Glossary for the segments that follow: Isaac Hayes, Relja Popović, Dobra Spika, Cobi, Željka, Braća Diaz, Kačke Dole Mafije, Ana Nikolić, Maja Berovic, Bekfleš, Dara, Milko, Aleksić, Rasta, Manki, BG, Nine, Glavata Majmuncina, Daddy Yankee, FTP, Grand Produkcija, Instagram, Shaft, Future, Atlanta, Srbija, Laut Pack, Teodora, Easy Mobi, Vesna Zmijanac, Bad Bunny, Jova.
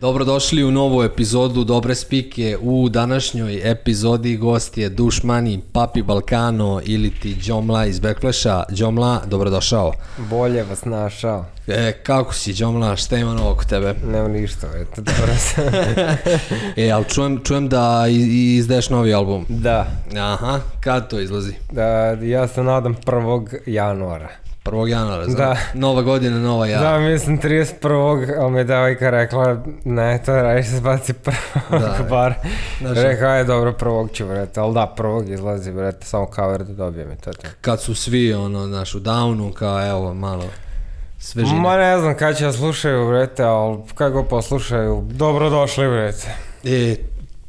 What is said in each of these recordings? Dobrodošli u novu epizodu Dobre spike. U današnjoj epizodi gost je Douche Money, Papi Balkano ili ti Đomla iz Bekfleša. Đomla, dobrodošao. Bolje vas našao. Kako si Đomla, šta ima novo oko tebe? Nema ništa, eto, dobro sam. Ali čujem da izdaješ novi album. Da. Aha, kad to izlazi? Ja se nadam 1. januara. 1. januara, znam. Nova godina, nova ja. Da, mislim 31. ali mi je devojka rekla, ne, to radiš se zbaci 1. bar. Rekao je, dobro, 1. ću, brete, ali da, 1. izlazi, brete, samo cover da dobijem i to. Kad su svi, ono, znaš, u downu, kao, evo, malo svežine. Ma ne znam kada će ja slušaju, brete, ali kada go poslušaju, dobrodošli, brete.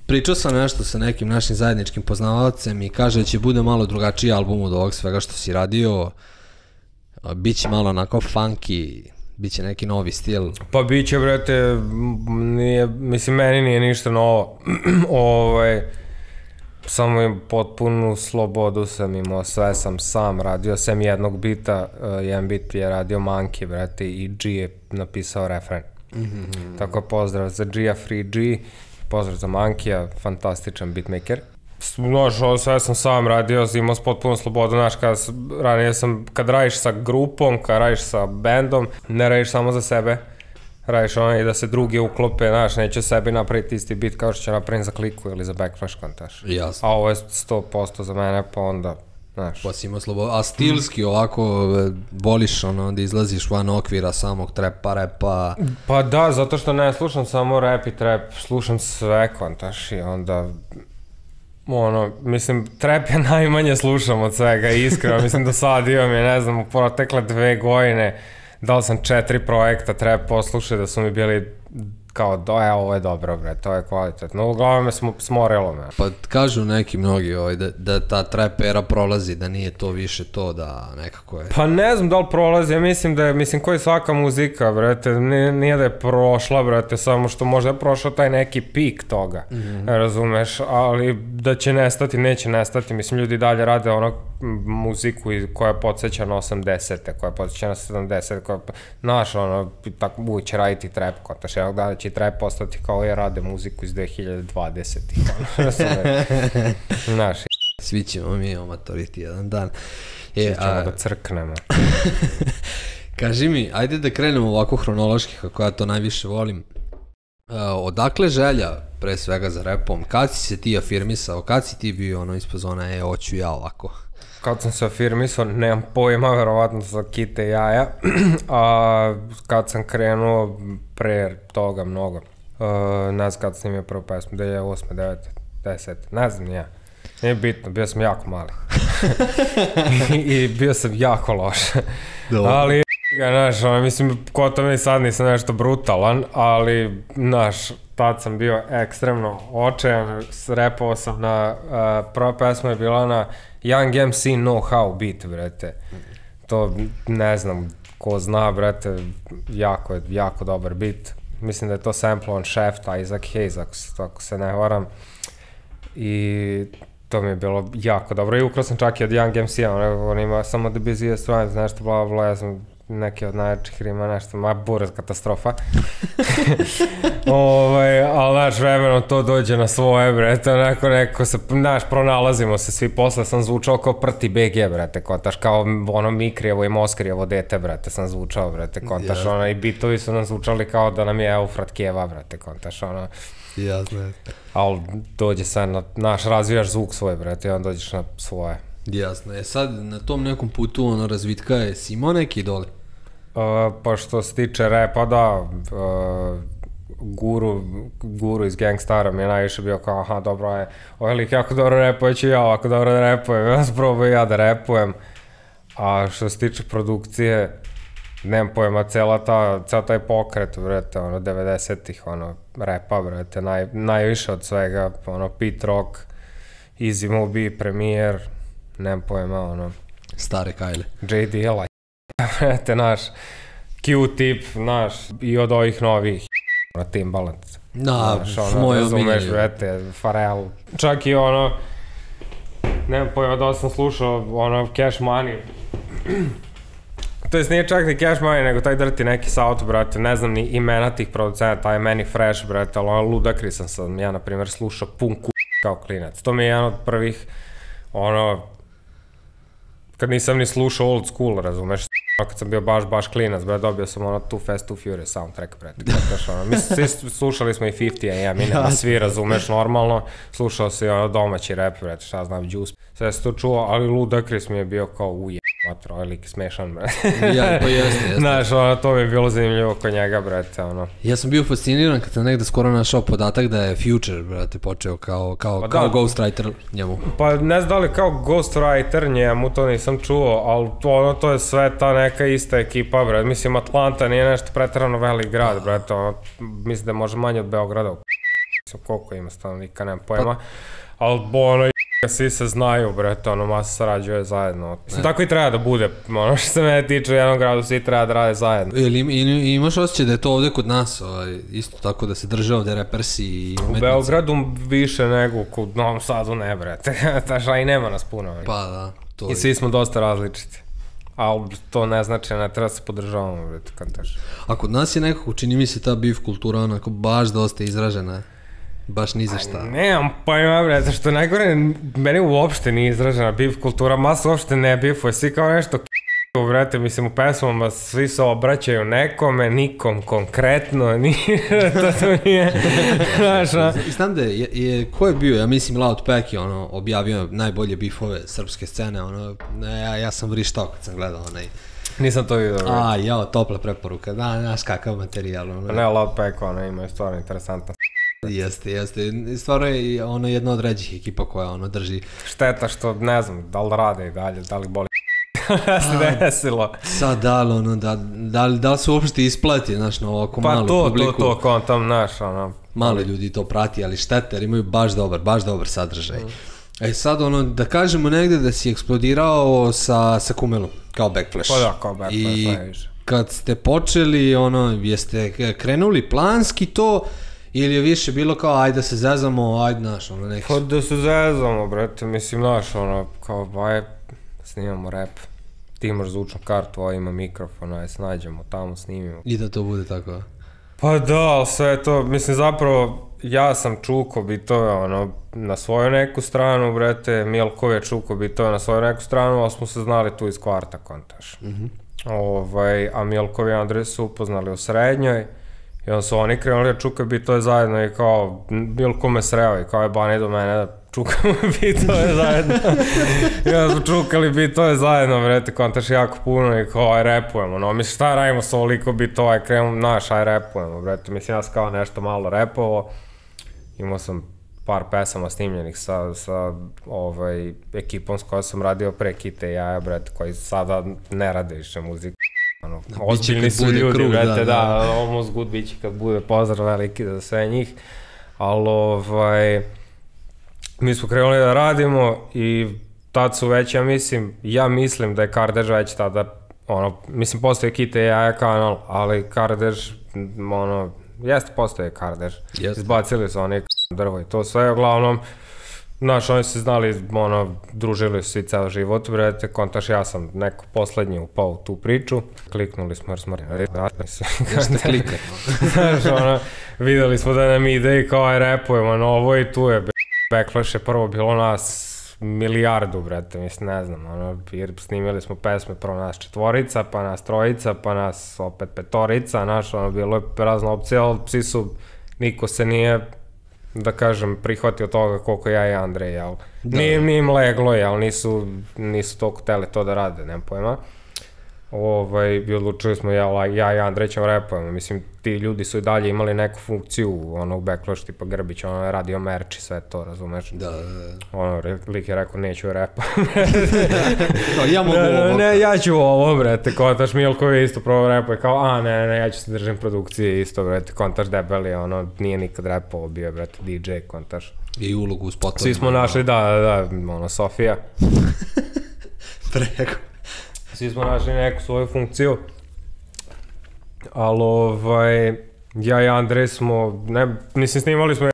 Pričao sam nešto sa nekim našim zajedničkim poznavalcem i kaže da će bude malo drugačiji album od ovog svega što si radio. Biće malo onako funky, biće neki novi stil. Pa biće, brate, mislim, meni nije ništa novo. Samo potpunu slobodu sam imao, sve sam sam radio, sem jednog bita, jedan bit je radio Manki, brate, i G je napisao refren. Tako pozdrav za G-a, Free G, pozdrav za Mankija, fantastičan beatmaker. Sve sam sam radio, imao sam potpuno slobodu, znaš, kad radiš sa grupom, kad radiš sa bendom, ne radiš samo za sebe, radiš ono i da se drugi uklope, znaš, neće sebi napraviti isti bit kao što će napraviti za kliku ili za Bekfleš kontaš. Jasno. A ovo je 100% za mene, pa onda, znaš. Pa si imao slobodu, a stilski ovako voliš ono da izlaziš van okvira samog trepa, repa? Pa da, zato što ne slušam samo rap i trap, slušam sve kontaš i onda... Mislim, trap ja najmanje slušam od svega, iskreno, mislim do sad imam je, ne znam, u protekle 2 godine dao sam 4 projekta trap poslušaj da su mi bili kao, evo, ovo je dobro, bre, to je kvalitetno, uglavnom me smorilo me. Pa kažu neki mnogi da ta trap era prolazi, da nije to više to, da nekako je... Pa ne znam da li prolazi, ja mislim da je, mislim, koji svaka muzika, brete, nije da je prošla, brete, samo što možda je prošao taj neki pik toga, razumeš, ali da će nestati, neće nestati, mislim, ljudi dalje rade ono muziku koja je podsjeća na 80-te, koja je podsjeća na 70-te, koja je, znaš, ono, tako uvijek će raditi trap, kontaš, jednog dana će trap postati kao ja rade muziku iz 2020-ih, ono, znaš. Svi ćemo mi omatoriti jedan dan. Svi ćemo da crknemo. Kaži mi, ajde da krenemo ovako hronološki, kako ja to najviše volim. Odakle želja, pre svega za repom, kad si se ti afirmisao, kad si ti bio ono ispod zona, hoću ja ovako? Kad sam se afirmisao, nemam pojma, verovatno za Kite i Jaja, a kad sam krenuo, pre toga mnogo, ne znam kad sam imao prvu pesmu, 2008, 2009, 2010, ne znam ni ja, nije bitno, bio sam jako mali i bio sam jako loš, ali... Znaš, mislim, kod tome i sad nisam nešto brutalan, ali, znaš, tad sam bio ekstremno očajan, repao sam na, prva pesma je bila na Young MC Know How beat, brete, to ne znam ko zna, brete, jako dobar beat, mislim da je to sample on Shaft, Isaac Hayes, ako se ne varam, i... To mi je bilo jako dobro i ukrao sam čak i od Young MC-a, on ima samo The Busiest Rhymes, nešto bla bla, ja sam neke od najjačih rima, nešto, ma buraz katastrofa. Ali naš vremenom to dođe na svoje, brete, onako neko se, znaš, pronalazimo se svi, posle sam zvučao kao prti BG, brete, kontaš, kao ono Mikrijevo i Moskrijevo dete, brete, sam zvučao, brete, kontaš, ono, i bitovi su nam zvučali kao da nam je Eufrat Kijeva, brete, kontaš, ono. Jasno je. Ali dođe sad, znaš, razvijaš zvuk svoj, brete, i onda dođeš na svoje. Jasno je. Sad na tom nekom putu, ono, razvitka je Simo neki dole? Pa što se tiče repa, da, Guru iz Gangstara mi je najviše bio kao, aha, dobro je, ovaj lik jako dobro repuje, ću ja ovako dobro da repujem, ja sprobujem ja da repujem. A što se tiče produkcije, nemam pojma, cel taj pokret, brete, ono, 90-ih, ono, repa, brete, najviše od svega, ono, Pete Rock, Easy Mobi, Premier, nemam pojma, ono... Stare kajle. JDL-a, brete, naš, Q-tip, naš, i od ovih novih, ono, Timbaland. Da, moje omiljene. Zumeš, brete, Farel, čak i ono, nemam pojma, da sam slušao, ono, Cash Money, To jest nije čak ni Cash Money, nego taj drti neki South, brate, ne znam ni imena tih producenta, taj meni Fresh, brate, ali ono Ludacris sam ja, na primjer, slušao pun k*** kao klinac. To mi je jedan od prvih, ono, kad nisam ni slušao old school, razumeš, kad sam bio baš klinac, brate, dobio sam ono Too Fast, Too Furious soundtrack, brate, brate, što ono, mi slušali smo i 50-a, ja, mi nema svi, razumeš, normalno, slušao se i ono domaći rap, brate, šta znam, Juice, sve se to čuo, ali Ludacris mi je bio kao uje. Matro, ovaj lik smešan, brate. Ja, to jeste. Znaš, ono, to mi je bilo zanimljivo kod njega, brate, ono. Ja sam bio fasciniran kad sam negde skoro našao podatak da je Future, brate, počeo kao ghostwriter njemu. Pa ne znam da li kao ghostwriter njemu, to nisam čuo, ali ono, to je sve ta neka ista ekipa, brate. Mislim, Atlanta nije nešto preterano velik grad, brate, ono, mislim da može manje od Beograda, mislim, koliko ima stanovnika, nemam pojma, ali ono, svi se znaju, brete, ono, masa sarađuje zajedno. Tako i treba da bude, ono što se mene tiče, u jednom gradu svi treba da rade zajedno. Ili imaš osjećaj da je to ovde kod nas, isto tako da se drže ovde repersi i umetnici? U Beogradu više nego kod Novom Sadu ne, brete, a i nema nas puno. Pa da, to je. I svi smo dosta različiti. Ali to ne znači, ne treba se podržavamo, brete, kad teže. A kod nas je nekako, čini mi se, ta beef kultura onako baš dosta izražena. Baš ni za šta. Nemam pojma, bre, zašto najgore, meni uopšte nije izražena bif kultura, masa uopšte ne bifuje, svi kao nešto k***u, brete, mislim, u pesmama svi se obraćaju nekome, nikom konkretno, to nije, znaš, a... Znam da je, ko je bio, ja mislim, Laut Pack je, ono, objavio najbolje bifove srpske scene, ono, ja sam vrištao kad sam gledao onaj... Nisam to vidio. A, jao, topla preporuka, da, znaš kakav materijal, ono... Ne, Laut Pack, ono, ima je stvarno interesantna s***. Jeste, stvarno je ono jedna od ređih ekipa koja ono drži. Šteta što ne znam, da li rade i dalje, da li boli se desilo. Sad da li ono, da li se uopšte isplati, znaš, na ovako malu publiku. Pa to, kontam, znaš, ono. Malo ljudi to prati, ali šteta jer imaju baš dobar sadržaj. E sad ono, da kažemo negde da si eksplodirao sa Kumelom, kao Bekfleš. Pa da, kao Bekfleš, najviše. I kad ste počeli, ono, jeste krenuli planski to... Ili je više bilo kao, ajde da se zezamo, ajde, znaš, ono, neki... Hod da se zezamo, brete, mislim, znaš, ono, kao, ajde, snimamo rap, ti imaš zvučnu kartu, ovo ima mikrofon, ajde, snađemo, tamo snimimo. I da to bude tako? Pa da, ali sve to, mislim, zapravo, ja sam Čukob i to je, ono, na svoju neku stranu, brete, Milko je Čukob i to je na svoju neku stranu, ali smo se znali tu iz kvarta, kontaš. A Milko i Andrije su upoznali u srednjoj, i onda su oni krenuli da čuka bito je zajedno i kao, bilo ko me sreo i kao je bani do mene da čukamo bito je zajedno. I onda smo čukali bito je zajedno, vrete, kontaš jako puno i kao, aj repujemo, no, mislim, šta radimo s ovoliko bito, aj krenemo, naš, aj repujemo, vrete, mislim, ja sam kao nešto malo repovo, imao sam par pesama snimljenih sa ekipom s kojom sam radio pre Kite i Jaja, vrete, koji sada ne rade više muziku. Ozbiljni su ljudi, vrete, da, almost good biće kad bude, pozdrav veliki za sve njih, ali mi smo krenuli da radimo i tad su već, ja mislim da je Kardež već tada, mislim, postoje Kite i Jaja kanal, ali Kardež, jeste, postoje Kardež, izbacili su oni drvo i to sve, uglavnom, znaš, oni se znali, družili su i ceo život, brete, kontaš, ja sam neko poslednji upao u tu priču, kliknuli smo jer smo videli smo da nam ide i kao, aj, repujemo novo i tu je Bekfleš je prvo bilo nas milijardu, brete, mislim, ne znam, jer snimili smo pesme, prvo nas četvorica, pa nas trojica, pa nas opet petorica, znaš, bilo je razna opcija, ali psi su, niko se nije, da kažem, prihvatio toga koliko ja i Andrej, jel? Nije im leglo, jel? Nisu toliko tele to da rade, nema pojma. I odlučili smo, jel, ja i Andrej ćemo repujemo. Mislim, ti ljudi su i dalje imali neku funkciju, ono, u Bekflešu, tipa Grbić, ono je radio merch i sve to, razumeš? Da. Ono, lik je rekao, neću repa. Ja mogu ovo. Ne, ja ću ovo, brete, kontaš, Milkovi je isto probao repa i kao, a ne, ja ću se držim produkcije isto, brete, kontaš debeli, ono, nije nikad repao, bio je, brete, DJ, kontaš. I ulogu u spotovima. Svi smo našli, da, ono, Sofija. Preko. Svi smo našli neku svoju funkciju, ali ja i Andrej smo, mislim, snimali smo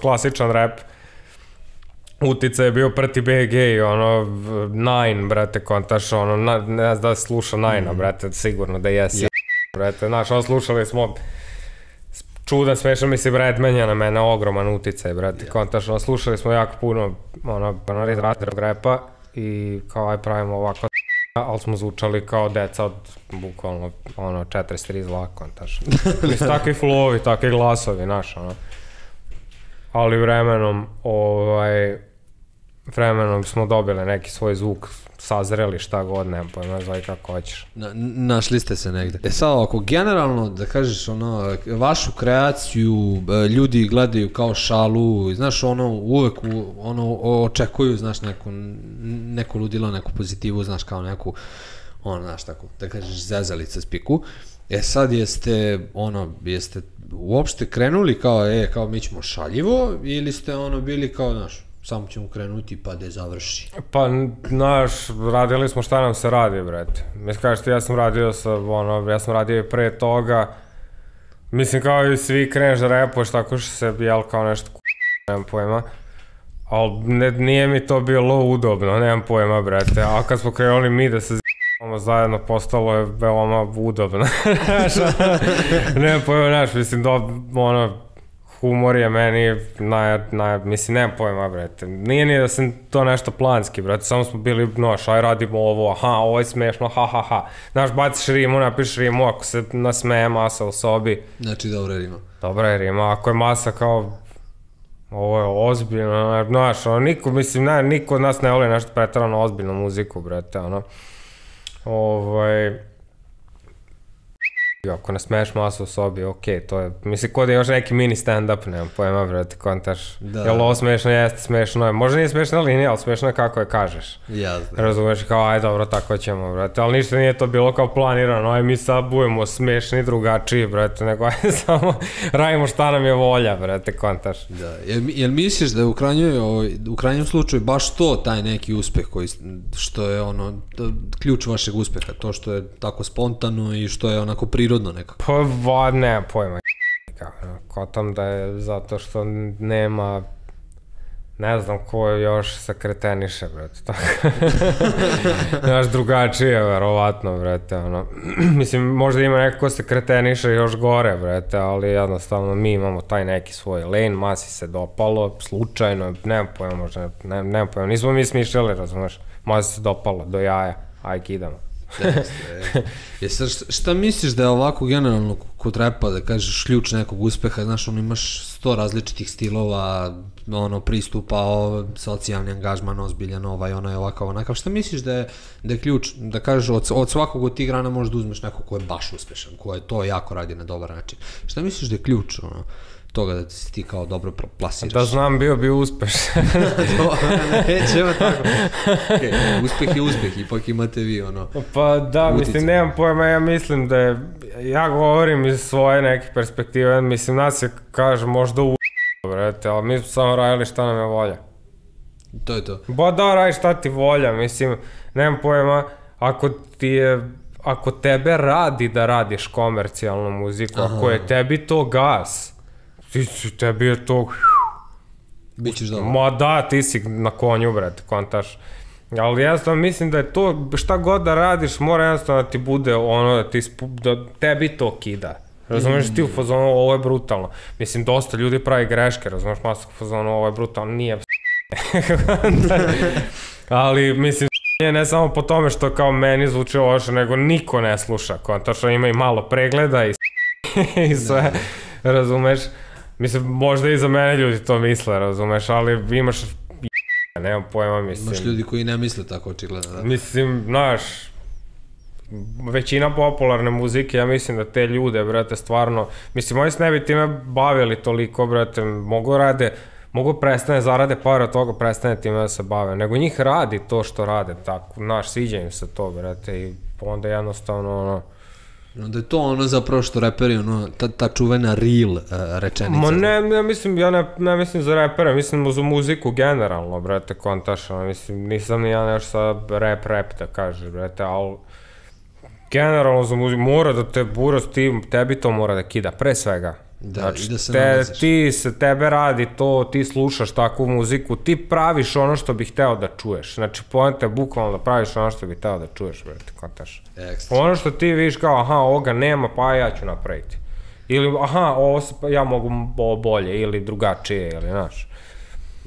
klasičan rap, Utica je bio preti BG i ono, Nine, brate, kontaš, ono, ne znam da se sluša Nine-a, brate, sigurno da jesi, brate, znaš, ono, slušali smo, čudan, smešan mi se, brate, menja na mene, ogroman uticaj, brate, kontaš, ono, slušali smo jako puno, ono, rapa i kao, aj, pravimo ovako, ali smo zvučali kao deca od, bukvalno, ono, 43 zlaka, kontaš, mislim, takvi flow-ovi, takvi glasovi, znaš, ono. Ali vremenom smo dobili neki svoj zvuk, sazreli šta god, nemam pojma, zove kako hoćeš. Našli ste se negde. E sad ovako, generalno da kažeš ono, vašu kreaciju ljudi gledaju kao šalu, znaš ono, uvek ono, očekuju, znaš, neko ludilo, neku pozitivu, znaš, kao neku, ono, znaš, tako, da kažeš zezalica spiku. E sad jeste, ono, jeste uopšte krenuli kao, kao mi ćemo šaljivo, ili ste ono bili kao, znaš, samo ćemo krenuti pa da je završi? Pa, znaš, radili smo šta nam se radi, brete. Mislim, kažeš ti, ja sam radio i pre toga, mislim, kao i svi kreneš da repuješ, tako što se, jel, kao nešto nemam pojma, ali nije mi to bilo udobno, nemam pojma, brete, a kad smo krenuli mi da se zajedno postalo je veoma udobno, nemam pojma, znaš, mislim, humor je meni, mislim, nemam pojma, brate, nije da sam to nešto planski, brate, samo smo bili, noš, aj radimo ovo, aha, ovo je smešno, ha, ha, ha, znaš, baciš rimu, napiš rimu, ako se nasmeje masa u sobi. Znači, dobra je rima. Dobra je rima, ako je masa kao, ovo je ozbiljno, znaš, ono, niko, mislim, niko od nas ne voli nešto pretarano ozbiljnu muziku, brate, ono. Ako ne smeješ masu u sobi, okej, to je, mislim, kod je još neki mini stand-up, nemam pojma, brate, kontaš, jel ovo smešno, jeste smešno, možda nije smešna linija, ali smešno je kako je kažeš, razumeš, kao, aj, dobro, tako ćemo, brate, ali ništa nije to bilo kao planirano, aj, mi sad budemo smešni, drugačiji, brate, nego, aj, samo radimo šta nam je volja, brate, kontaš. Jel misliš da je u krajnjem slučaju baš to taj neki uspeh koji, što je, ono, ključ vašeg uspeha, to što je tako spontano i što je onako prirodno? Pa, nema pojma, kotam da je zato što nema, ne znam ko još se kreteniše, brate, tako, znaš, drugačije, verovatno, brate, ono, mislim, možda ima neko ko se kreteniše još gore, brate, ali jednostavno mi imamo taj neki svoj lane, masi se dopalo, slučajno, nema pojma, možda, nema pojma, nismo mi smišljali, razumeš, masi se dopalo, do jaja, aj, kidamo. Šta misliš da je ovako generalno kod rapa, da kažeš, ključ nekog uspeha? Znaš, ono, imaš 100 različitih stilova, ono, pristupa, socijalni angažman, ozbiljan, ovaj, onaj, ovakav, onakav. Šta misliš da je ključ, da kažeš, od svakog od tih grana možeš da uzmeš neko ko je baš uspešan, ko je to jako radi na dobar način? Šta misliš da je ključ, ono, toga da si ti kao dobro plasiraš? Da znam, bio bi uspeš. Nećemo tako. Uspeh je uspeh, ipak imate vi, ono... Pa da, mislim, nemam pojma, ja mislim da je... Ja govorim iz svoje neke perspektive, mislim, nas je, kažem, možda brate, ali mi smo samo radili šta nam je volja. To je to. Ba da, radi šta ti volja, mislim, nemam pojma, ako ti je... Ako tebe radi da radiš komercijalnu muziku, ako je tebi to gas, tebi je to... Bićeš dobro. Ma da, ti si na konju, brate, kontaš. Ali jednostavno mislim da je to, šta god da radiš, mora jednostavno da ti bude ono, da tebi to kida. Razumiješ, ti u fazonu, ovo je brutalno. Mislim, dosta ljudi pravi greške, razumiješ, masak u fazonu, ovo je brutalno, nije ali, mislim, ne samo po tome što kao meni zvuči loše, nego niko ne sluša, kontaš, ima i malo pregleda i sve, razumiješ. Mislim, možda i za mene ljudi to misle, razumeš, ali imaš nemam pojma, mislim. Imaš ljudi koji ne misle tako očigledno, da? Mislim, znaš, većina popularne muzike, ja mislim da te ljude, brate, stvarno, mislim, oni se ne bi time bavili toliko, brate, mogu prestane, zarade par od toga, prestane time da se bave, nego njih radi to što rade, tako, znaš, sviđa im se to, brate, i onda jednostavno, ono, onda je to ono zapravo što reperi, ono, ta čuvena real rečenica. Ma ne, mislim, ja ne mislim za repere, mislim za muziku generalno, brete, kontaš, mislim, nisam ni ja nešto sa rap da kaže, brete, ali generalno za muziku, mora da te buraz, tebi to mora da kida, pre svega, Znači, ti se tebe radi to, ti slušaš takvu muziku, ti praviš ono što bi hteo da čuješ. Znači, poenta je bukvalno da praviš ono što bi hteo da čuješ, brate, kontaš. Ono što ti vidiš kao, aha, ovoga nema, pa ja ću napraviti. Ili, aha, ovo se, ja mogu bolje, ili drugačije, ili, znaš.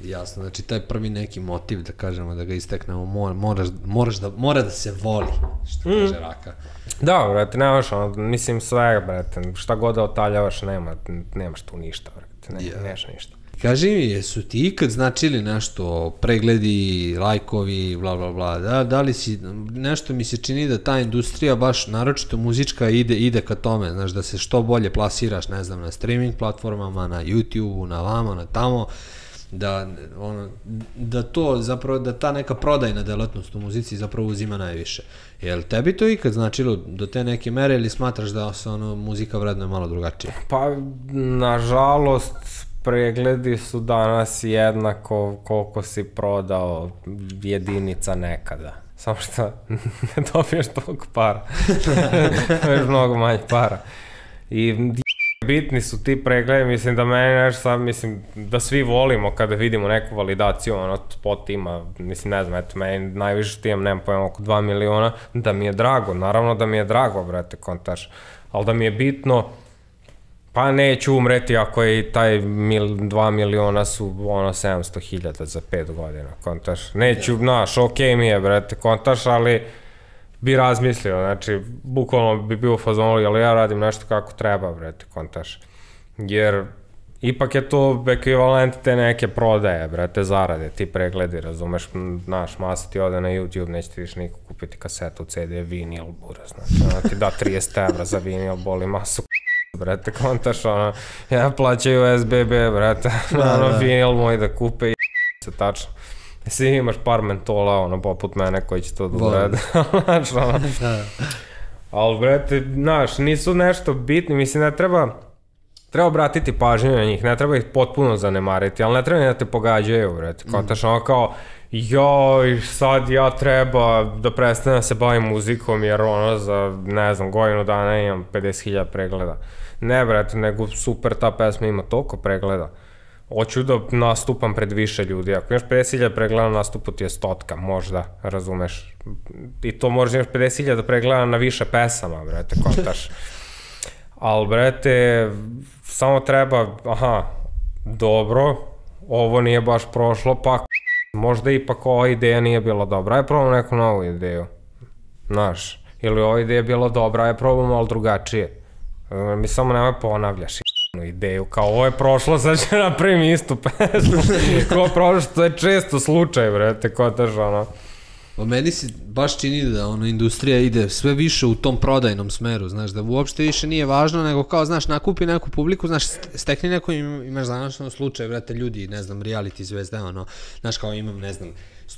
Jasno, znači, taj prvi neki motiv, da kažemo, da ga isteknemo, mora da se voli, što kaže Raka. Da, brate, nemaš ono, mislim svega, brate, šta god da otaljavaš, nemaš tu ništa, brate, nemaš ništa. Kaži mi, jesu ti ikad značili nešto, pregledi, lajkovi, bla, bla, bla, da li si, nešto mi se čini da ta industrija, baš naročito muzička, ide ka tome, znaš, da se što bolje plasiraš, ne znam, na streaming platformama, na YouTube-u, na vamo, na tamo, da to zapravo, da ta neka prodajna delatnost u muzici zapravo uzima najviše. Je li tebi to ikad značilo do te neke mere ili smatraš da se ono muzika vredno je malo drugačije? Pa, nažalost, pregledi su danas jednako koliko si prodao jedinica nekada. Samo što ne dobiješ toliko para. Dobiješ mnogo manje para. I... bitni su ti pregledi, mislim da meni nešto sad, mislim da svi volimo kada vidimo neku validaciju, ono spot ima, mislim ne znam, eto meni najviše ti imam, nemam pojma, oko 2 miliona, da mi je drago, naravno da mi je drago, brate, kontaš, ali da mi je bitno, pa neću umreti ako je i taj 2 miliona su ono 700.000 za 5 godina, kontaš, neću, znaš, okej mi je, brate, kontaš, ali... bi razmislio, znači, bukvalno bi bio fazonolog, ali ja radim nešto kako treba, brete, kontaš. Jer, ipak je to ekvivalent te neke prodaje, brete, zarade, ti pregledi, razumeš, znaš, masa ti ode na YouTube, neće ti više niko kupiti kasetu, CD, vinil, buraz, znači, ona ti da 30 evra za vinil, boli masu, brete, kontaš, ona, ja plaćaju SBB, brete, ono, vinil moji da kupe i se tačno. Svi imaš par mentola, ono, poput mene koji će to da urede, znaš, ono. Ali, brete, znaš, nisu nešto bitni, mislim, ne treba, treba obratiti pažnju na njih, ne treba ih potpuno zanemariti, ali ne treba da te pogađaju, brete, kontaš, ono kao, joj, sad ja treba da prestane da se bavim muzikom, jer ono, za, ne znam, godinu dana imam 50.000 pregleda. Ne, brete, nego super, ta pesma ima toliko pregleda. Hoću da nastupam pred više ljudi, ako imaš 50.000 pregleda na nastupu ti je 100, možda, razumeš. I to možda imaš 50.000 pregleda na više pesama, brete, kontaš. Ali, brete, samo treba, aha, dobro, ovo nije baš prošlo, pa možda ipak ova ideja nije bila dobra, aj probam neku novu ideju, znaš. Ili ova ideja je bila dobra, aj probam malo drugačije. Mi samo nemoj ponavljaš ideju, kao ovo je prošlo, sad će napravim istu pesmu, ko prošlo, to je često slučaj, brete, kontaš, ono. Pa meni se baš čini da, ono, industrija ide sve više u tom prodajnom smeru, znaš, da uopšte više nije važno, nego kao, znaš, nakupi neku publiku, znaš, stekni neko, imaš današnji slučaj, brete, ljudi, ne znam, reality zvezde, ono, znaš, kao imam, ne znam,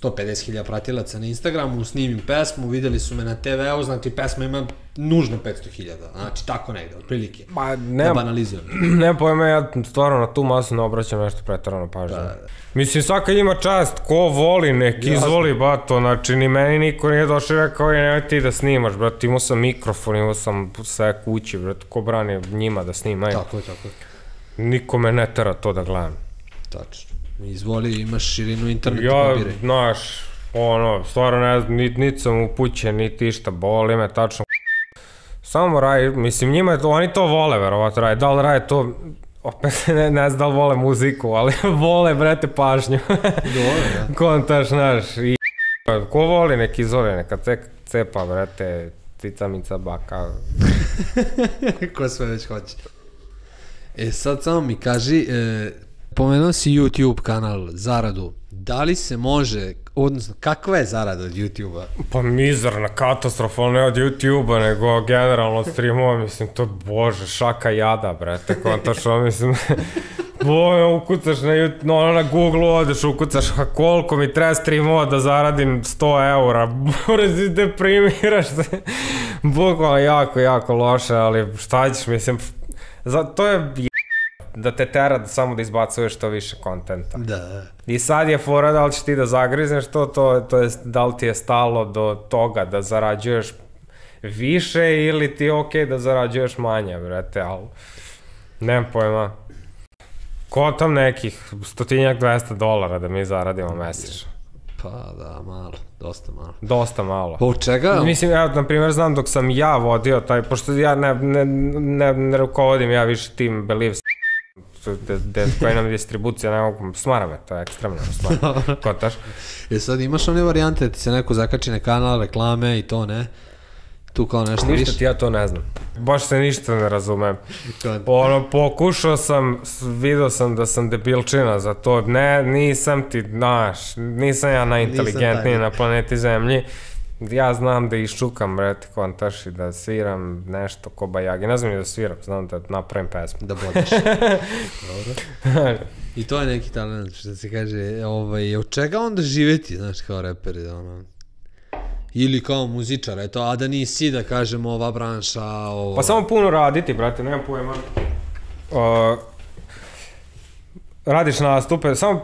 150.000 pratilaca na Instagramu, snimim pesmu, videli su me na TV-u, znači pesma ima nužno 500.000, znači tako negde, otprilike, da banalizujem. Ne pojma, ja stvarno na tu masu ne obraćam nešto pretarano pažnje. Mislim, svaka ima čast, ko voli, nek izvoli, bato, znači ni meni niko nije došao i rekao, nemoj ti da snimaš, brate, imao sam mikrofon, imao sam sve kući, brate, ko brani njima da snimaju. Tako je, tako je. Niko me ne tera to da gledam. Tačno. Izvoli, imaš širinu interneta, kopiraj. Ja, znaš, ono, stvarno ne znam, niti sam upućen, niti išta, boli me, tačno, samo raj, mislim, njima, oni to vole, verovatno, raj, da li raj to, opet ne znam da li vole muziku, ali vole, brete, pažnju. Vole, da. Kontaš, znaš, i ko voli, nek izvoli, neka cepa, brete, cica, mica, baka. Ko sve već hoće. E, sad samo mi kaži, pomenuo si YouTube kanal, zaradu, da li se može, odnosno kakva je zarada od YouTube-a? Pa mizarna, katastrofalna, ne od YouTube-a, nego generalno od streamova, mislim, to bože, šaka jada, brete, kontaš, ono, mislim, boje, ukucaš na Google-u, odeš, ukucaš, koliko mi treba streamova da zaradim 100 eura, brzi, deprimiraš se, bukvalno jako, jako loše, ali šta ćeš, mislim, to je... da te tera samo da izbacuješ što više kontenta. Da. I sad je fora da li ćeš ti da zagrizneš to, to je da li ti je stalo do toga da zarađuješ više ili ti je okej da zarađuješ manje, brete, ali Nemam pojma. Ko tam nekih stotinjak $200 da mi zaradimo mesečno? Pa da, malo, dosta malo. Dosta malo. Pa u čega? Mislim, evo, na primjer, znam dok sam ja vodio taj, pošto ja ne rukovodim ja više tim Beliefs, koja nam distribucija, ne mogu, smara me, to je ekstremno smara, kotaš. I sad imaš one varijante da ti se neko zakači na kanal, reklame i to, ne? Tu kao nešto više? Ništa ti ja to ne znam. Baš se ništa ne razumem. Ono, pokušao sam, vidio sam da sam debilčina za to. Ne, nisam ti, znaš, nisam ja najinteligentniji na planeti Zemlji. Ja znam da iščukam, brete, kontaš i da sviram nešto ko bajagi. Ne znam i da sviram, znam da napravim pesmu. Da bodeš. Dobro. I to je neki talent, što se kaže, od čega onda živeti, znaš, kao reper, ono... Ili kao muzičar, eto, a da nisi, da kažemo, ova branša... Pa samo puno raditi, brate, nemam pojma. Radiš nastupe, samo...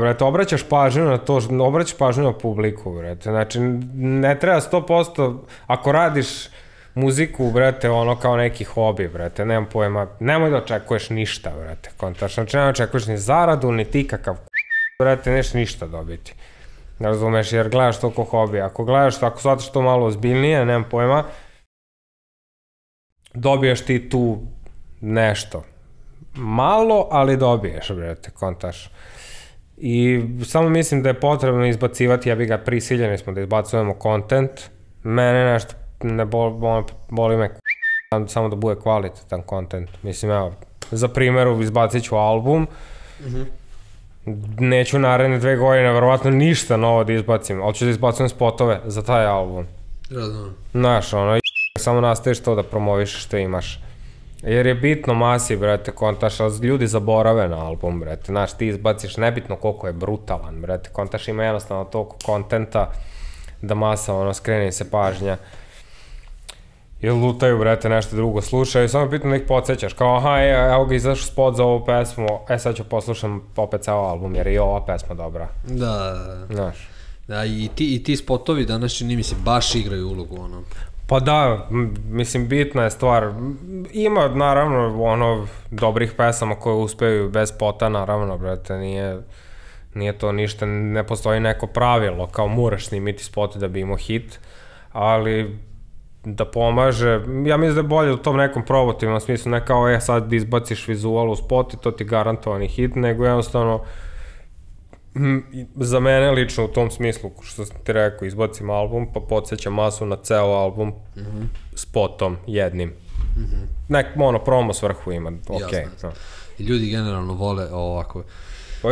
Brate, obraćaš pažnju na to, obraćaš pažnju na publiku, brate. Znači, ne treba 100%, ako radiš muziku, brate, ono kao neki hobi, brate, nemam pojma. Nemoj da očekuješ ništa, brate, kontačno. Znači, ne očekuješ ni zaradu, ni ti kakav brate, neš ništa dobiti. Ne razumeš, jer gledaš to ko hobi. Ako gledaš, ako shvataš to malo ozbiljnije, nemam pojma, dobiješ ti tu nešto. Malo, ali dobiješ, brate, kontaš. I samo mislim da je potrebno izbacivati, ja bi ga prisiljeni smo da izbacujemo kontent. Mene nešto ne boli me samo da bude kvalitetan kontent. Mislim, evo, za primjeru izbacit ću album. Neću naredne 2 godine, verovatno ništa novo da izbacim, ali ću da izbacim spotove za taj album. Razumem. Znaš, ono, samo nastaviš to da promoviš što imaš. Jer je bitno masi, brete, kontaš, ali ljudi zaborave na album, brete. Znaš, ti izbaciš nebitno koliko je brutalan, brete. Kontaš ima jednostavno toliko kontenta da masa, ono, skreni se pažnja. I lutaju, brete, nešto drugo slušaju, samo je bitno da ih podsjećaš, kao aha, evo ga izašao spot za ovu pesmu, e sad ću poslušam opet ceo album, jer je i ova pesma dobra. Da, da, i ti spotovi danas, čini mi se, baš igraju ulogu, ono. Pa da, mislim, bitna je stvar, ima, naravno, ono, dobrih pesama koje uspeju bez spota, naravno, brete, nije to ništa, ne postoji neko pravilo, kao moraš snimiti spot da bi imao hit, ali... da pomaže, ja mislim da je bolje u tom nekom provotivnom smislu, ne kao ja sad izbaciš vizual u spot i to ti garantovani hit, nego jednostavno za mene lično u tom smislu, što sam ti rekao, izbacim album pa podsjećam masu na ceo album spotom jednim, nek ono promo svrhu ima. Jasno, i ljudi generalno vole ovako.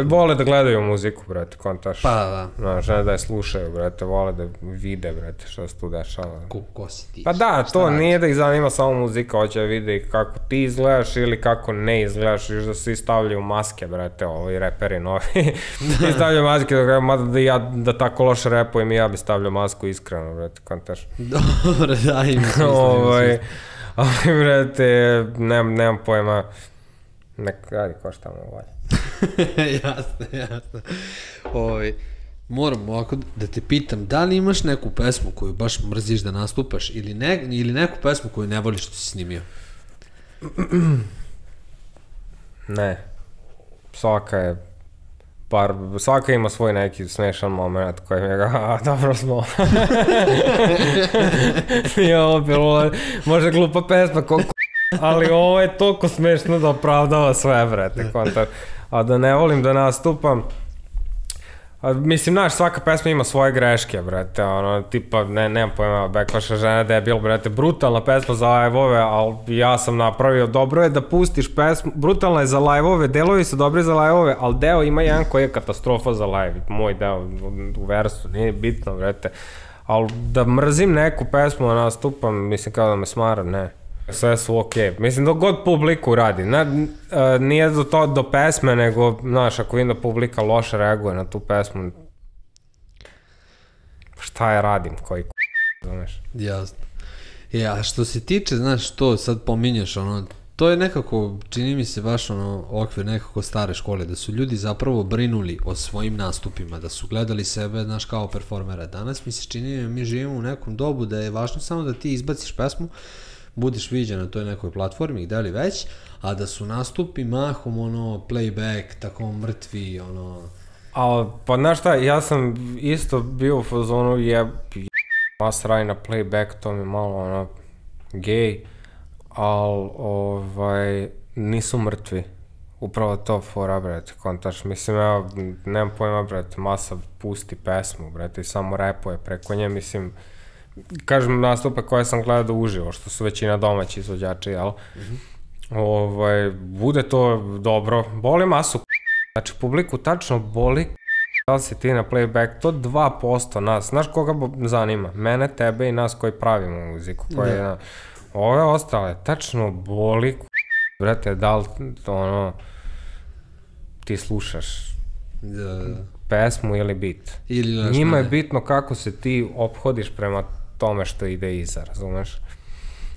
Vole da gledaju muziku, brete, kontaš. Pa da. Žele da je slušaju, brete, vole da vide, brete, što se tu dešava. Ko si ti? Pa da, to nije da ih zanima samo muzika, hoće da vide kako ti izgledaš ili kako ne izgledaš, još da svi stavljaju maske, brete, ovi reperi novi. I stavljaju maske, mada da ja da tako loše repujem i ja bi stavljao masku iskreno, brete, kontaš. Dobre, da, ima smisla. Ali, brete, nemam pojma, nek radi ko šta mu volje. Jasno. Moram ovako da te pitam, da li imaš neku pesmu koju baš mrziš da nastupaš ili neku pesmu koju ne voliš što si snimio? Ne. Svaka ima svoj neki smešan moment koji mi je ga, a dobro smo. Nije ovo bilo, možda glupa pesma, ali ovo je toliko smešno da opravdava sve, brete, kontar. A da ne volim da nastupam, mislim, znaš, svaka pesma ima svoje greške, brete, ono, tipa, nemam pojma, Bekfleša žena debil, brete, brutalna pesma za live-ove, ali ja sam napravio, dobro je da pustiš pesmu, brutalna je za live-ove, delovi su dobri za live-ove, ali deo ima jedan koji je katastrofa za live, moj deo u versu, nije bitno, brete, ali da mrzim neku pesmu da nastupam, mislim, kao da me smaram, ne. Sve su okej. Mislim, dok god publiku radi. Nije to do pesme, nego, znaš, ako vidim da publika loše reaguje na tu pesmu, šta je radim, koji znaš. Jasno. A što se tiče, znaš, to sad pominješ, ono, to je nekako, čini mi se baš, ono, okvir nekako stare škole, da su ljudi zapravo brinuli o svojim nastupima, da su gledali sebe, znaš, kao performera. Danas mi se čini, mi živimo u nekom dobu da je važno samo da ti izbaciš pesmu, budeš viđen na toj nekoj platformi i da li već, a da su nastupi mahom ono playback, tako mrtvi, ono... Pa znaš šta, ja sam isto bio u fazonu mas radi na playback, to mi je malo ono gej, ali nisu mrtvi. Upravo to fora, brete, kontaš. Mislim, evo, nemam pojma, brete, masa pusti pesmu, brete, i samo repuje preko nje, mislim, kažem, nastupe koje sam gledao uživo, što su većina domaći izvođači, jel? Bude to dobro, boli masu, znači, publiku tačno boli, da li si ti na playback, to 2% nas, znaš koga zanima? Mene, tebe i nas koji pravimo muziku, ove ostale, tačno boli, brate, da li ti slušaš pesmu ili bit? Njima je bitno kako se ti ophodiš prema tome što ide iza, razumeš?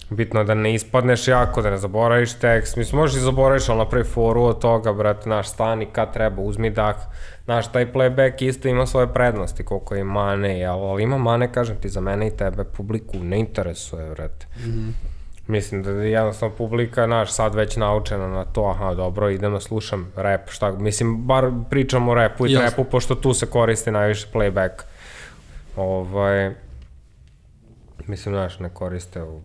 Bitno je da ne ispadneš jako, da ne zaboraviš tekst, mislim možeš i zaboraviš, ali napravi foru od toga, brate, naš stani kad treba, uzmi dah, naš taj playback isto ima svoje prednosti, koliko je mane, ali ima mane, kažem ti, za mene i tebe publiku ne interesuje, brate. Mislim da jednostavno publika, naš, sad već naučena na to, aha, dobro, idem da slušam rap, šta, mislim, bar pričam o rapu i trapu, pošto tu se koristi najviše playback. Mislim, znaš, ne koriste u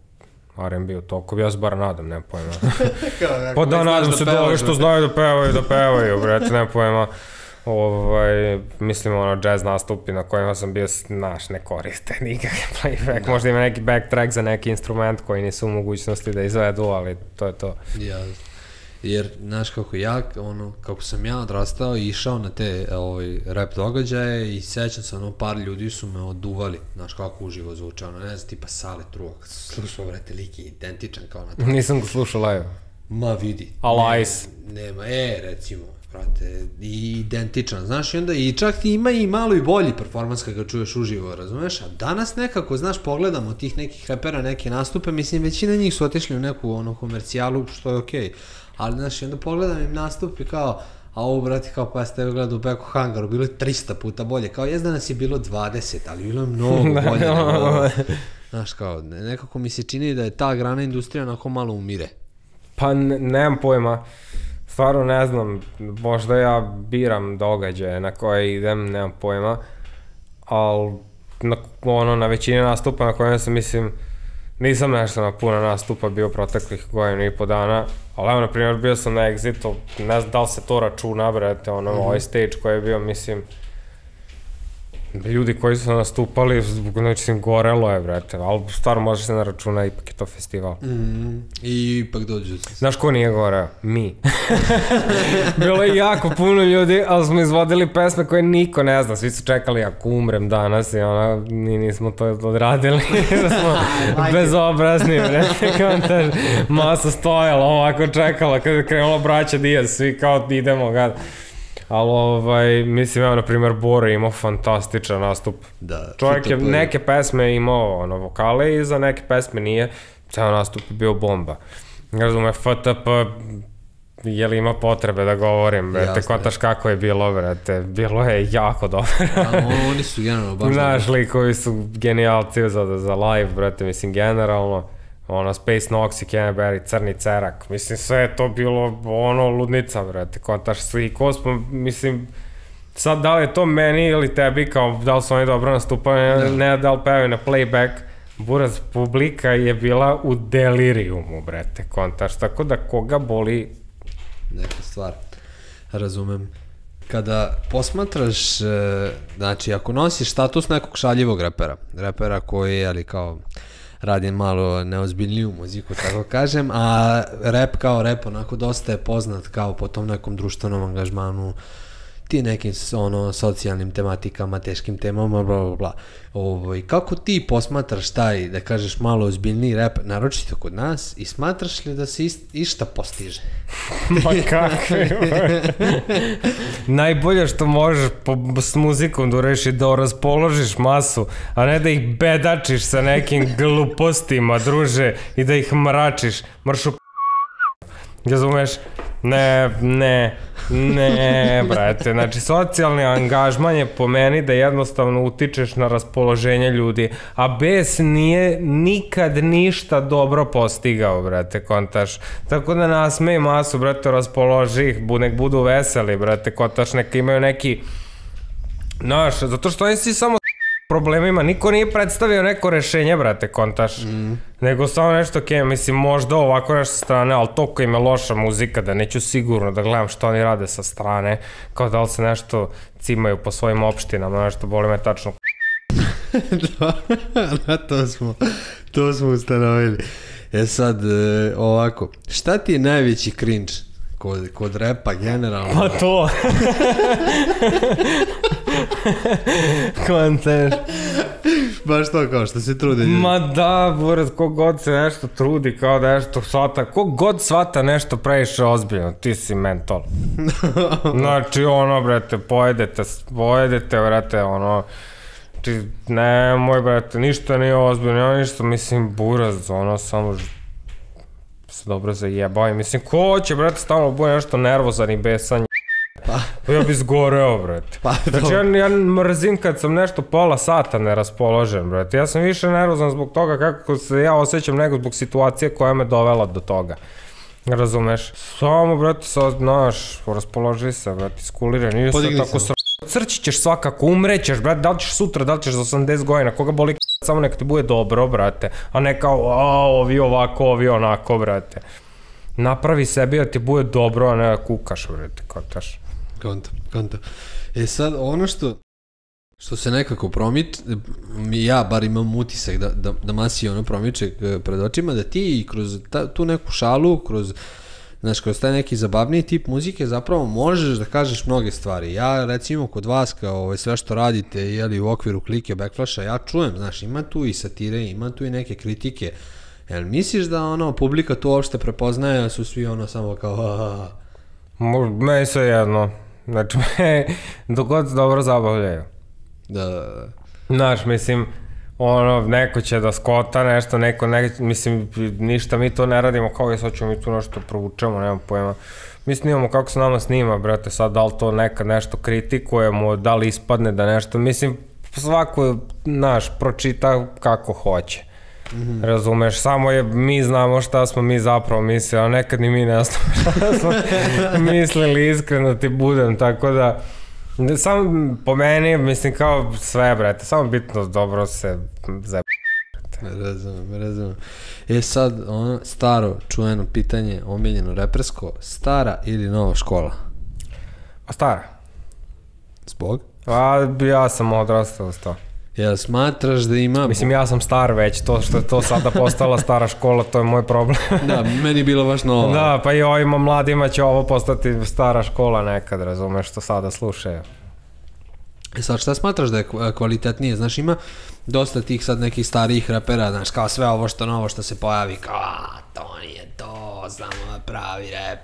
R&B u toku, ja se bar nadam, nema pojma. Pa da, nadam se da ovi što znaju da pevaju, brete, nema pojma. Mislim, ono, jazz nastupi na kojima sam bio, znaš, ne koriste nikakve playback, možda ima neki backtrack za neki instrument koji nisu u mogućnosti da izvedu, ali to je to. Jer, znaš, kako sam ja odrastao i išao na te rap događaje i sećam se, ono, par ljudi su me oduvali, znaš, kako uživo zvuče, ono, ne znam, tipa Sale Truo, kad sam slušao, vrete, lik je identičan kao na to. Nisam ga slušao live. Ma vidi. Alice. Nema, recimo. Prate, i identičan, znaš, i onda i čak ti ima i malo i bolji performans kada ga čuješ uživo, razumeš, a danas nekako, znaš, pogledamo tih nekih repera, neke nastupe, mislim, većina njih su otišli u neku, ono, komercijalu, što je okej, ali, znaš, i onda pogledam im nastup i kao, a ovo, brati, kao, pa ja ste joj gledao u Beku Hangaru, bilo je 300 puta bolje, kao, jezda nas je bilo 20, ali bilo je mnogo bolje, znaš, kao, nekako mi se čini da je ta grana industrija onako malo umire. Pa, nemam pojma. Stvarno ne znam, možda ja biram događaje na koje idem, nemam pojma, ali na većini nastupa na kojem sam, mislim, nisam nešto na puno nastupa bio proteklih godinu i po dana, ali evo, na primjer, bio sam na Exitu, ne znam da li se to računa, brate, ono, ovaj stage koji je bio, mislim, ljudi koji su nastupali, znači, gorelo je, brate, ali stvarno možeš se naračuna, ipak je to festival. I ipak dođu. Znaš ko nije goreo? Mi. Bilo je jako puno ljudi, ali smo izvodili pesme koje niko ne zna, svi su čekali ako umrem danas i ono, nismo to odradili, da smo bezobrazni, brate, kontaž, masa stojala, ovako čekala, kada je krenula braća Dijas, svi kao idemo gada. Ali, mislim, evo, na primjer, Bora je imao fantastičan nastup. Čovjek je neke pesme imao vokale i za neke pesme nije. Ceo nastup je bio bomba. Razume, FTP, je li ima potrebe da govorim, brete, kontaš kako je bilo, brete, bilo je jako dobro. Oni su generalno baš... Znaš, likovi su genijalci za live, brete, mislim, generalno. Ono, Space Nox i Kenneberry, Crni Cerak, mislim, sve je to bilo, ono, ludnica, brate, kontaš svi, ko smo, mislim, sad da li je to meni ili tebi, kao, da li su oni dobro nastupali, ne da li pevaju na playback, buraz, publika je bila u delirijumu, brate, kontaš, tako da koga boli... Neka stvar, razumem. Kada posmatraš, znači, ako nosiš status nekog šaljivog repera koji je, ali kao... radim malo neozbiljniju muziku, tako kažem, a rap kao rap onako dosta je poznat kao po tom nekom društvenom angažmanu, ti nekim socijalnim tematikama, teškim temama, bla bla bla. Kako ti posmatraš taj, da kažeš, malo ozbiljniji rap, naročito kod nas, i smatraš li da se išta postiže? Ma kakve? Najbolje što možeš s muzikom da ureši da raspoložiš masu, a ne da ih bedačiš sa nekim glupostima, druže, i da ih mračiš. Mršu p***. Razumeš? Ne, brate, znači socijalni angažman je po meni da jednostavno utičeš na raspoloženje ljudi, a bez nije nikad ništa dobro postigao, brate, kontaš, tako da nasmeji masu, brate, raspoloži ih, nek budu veseli, brate, kontaš, nek imaju neki, znaš, zato što jesi samo problemima, niko nije predstavio neko rešenje, brate, kontaš, nego samo nešto, mislim, možda ovako nešto sa strane, ali toliko im je loša muzika da neću sigurno da gledam što oni rade sa strane, kao da li se nešto cimaju po svojim opštinama, nešto boli me tačno. Da, to smo ustanovili. E sad, ovako, šta ti je najveći cringe kod repa generalno? Pa to! Kontaš. Baš to, kao što se trude ljudi. Ma da, buraz, kogod se nešto trudi, kao da nešto shvata, kogod shvata nešto previše ozbiljno, ti si mentol. Znači, ono, brate, pojedete, brate, ono, nemoj, brate, ništa nije ozbiljno, ništa, mislim, buraz, ono, samo se dobro zajebaju, mislim, ko će, brate, stavno bude nešto nervozan i besan, ja bi zgoreo, brate. Znači ja mrzim kad sam nešto pola sata neraspoložen, brate. Ja sam više nervozan zbog toga kako se ja osjećam nego zbog situacije koja me dovela do toga. Razumeš? Samo, brate, sad, znaš, raspoloži se, brate, iskuliraj, nije sad tako sr... Crći ćeš svakako, umrećeš, brate, da li ćeš sutra, da li ćeš za 80 godina, koga boli k***, samo nek ti bude dobro, brate. A ne kao, a, ovi ovako, ovi onako, brate. Napravi sebi da ti bude dobro, a ne da kukaš, brate, kontaš. Kontam. E sad, ono što se nekako promiče, ja bar imam utisak da masi ono promiče pred očima, da ti kroz tu neku šalu, kroz taj neki zabavniji tip muzike zapravo možeš da kažeš mnoge stvari. Ja recimo kod vas, kao sve što radite, jeli u okviru Klike, Bekfleša, ja čujem, znaš, ima tu i satire, ima tu i neke kritike. Jel misliš da ono publika tu uopšte prepoznaje, a su svi ono samo kao ha. Meni sve jedno, znači me dogod dobro zabavljaju. Da. Znaš, mislim, ono, neko će da skota nešto, neko, mislim, ništa mi to ne radimo, kao je sad ćemo mi tu nešto provučemo, nemam pojma. Mi snimamo kako se nama snima, brate, sad da li to nekad nešto kritikujemo, da li ispadne da nešto, mislim, svako, znaš, pročita kako hoće. Razumeš, samo je, mi znamo šta smo mi zapravo mislili, a nekad ni mi ne znamo šta smo mislili, iskreno ti budem, tako da, samo po meni, mislim, kao sve, brate, samo bitno dobro se zajebate. Razumem. E sad, ono staro, čujeno pitanje, omiljeno repersko, stara ili nova škola? A stara. Zbog? A ja sam odrastao s to. Jel smatraš da ima... Mislim, ja sam star već, to što je to sada postala stara škola, to je moj problem. Da, meni je bilo baš novo. Da, pa i ovima mladima će ovo postati stara škola nekad, razumeš, što sada slušaju. Sad, šta smatraš da je kvalitetnije? Znaš, ima dosta tih sad nekih starijih rapera, znaš, kao sve ovo što novo što se pojavi, kao, a, to nije to, znamo pravi rap.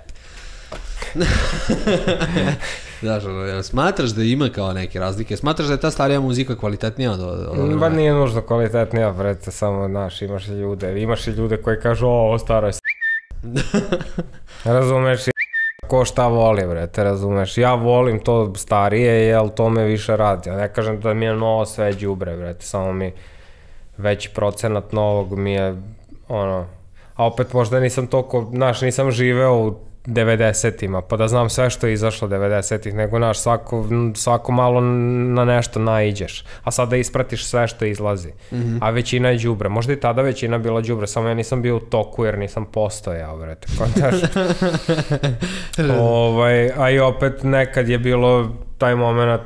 Znaš, smatraš da ima kao neke razlike? Smatraš da je ta starija muzika kvalitetnija? Ba nije nužno kvalitetnija, vrete, samo, znaš, imaš i ljude koji kažu, ovo staro je s***. Razumeš, i ko šta voli, vrete, razumeš, ja volim to starije, jer to me više radi, ne kažem da mi je novo sve đubre, vrete, samo mi veći procenat novog mi je, ono, a opet možda nisam toliko, znaš, nisam živeo u 90-ima, pa da znam sve što je izašlo 90-ih, nego, znaš, svako malo na nešto naiđeš, a sada ispratiš sve što izlazi, a većina je đubre, možda i tada većina bila đubre, samo ja nisam bio u toku jer nisam postojao, brate, kontaš. A i opet nekad je bilo taj moment,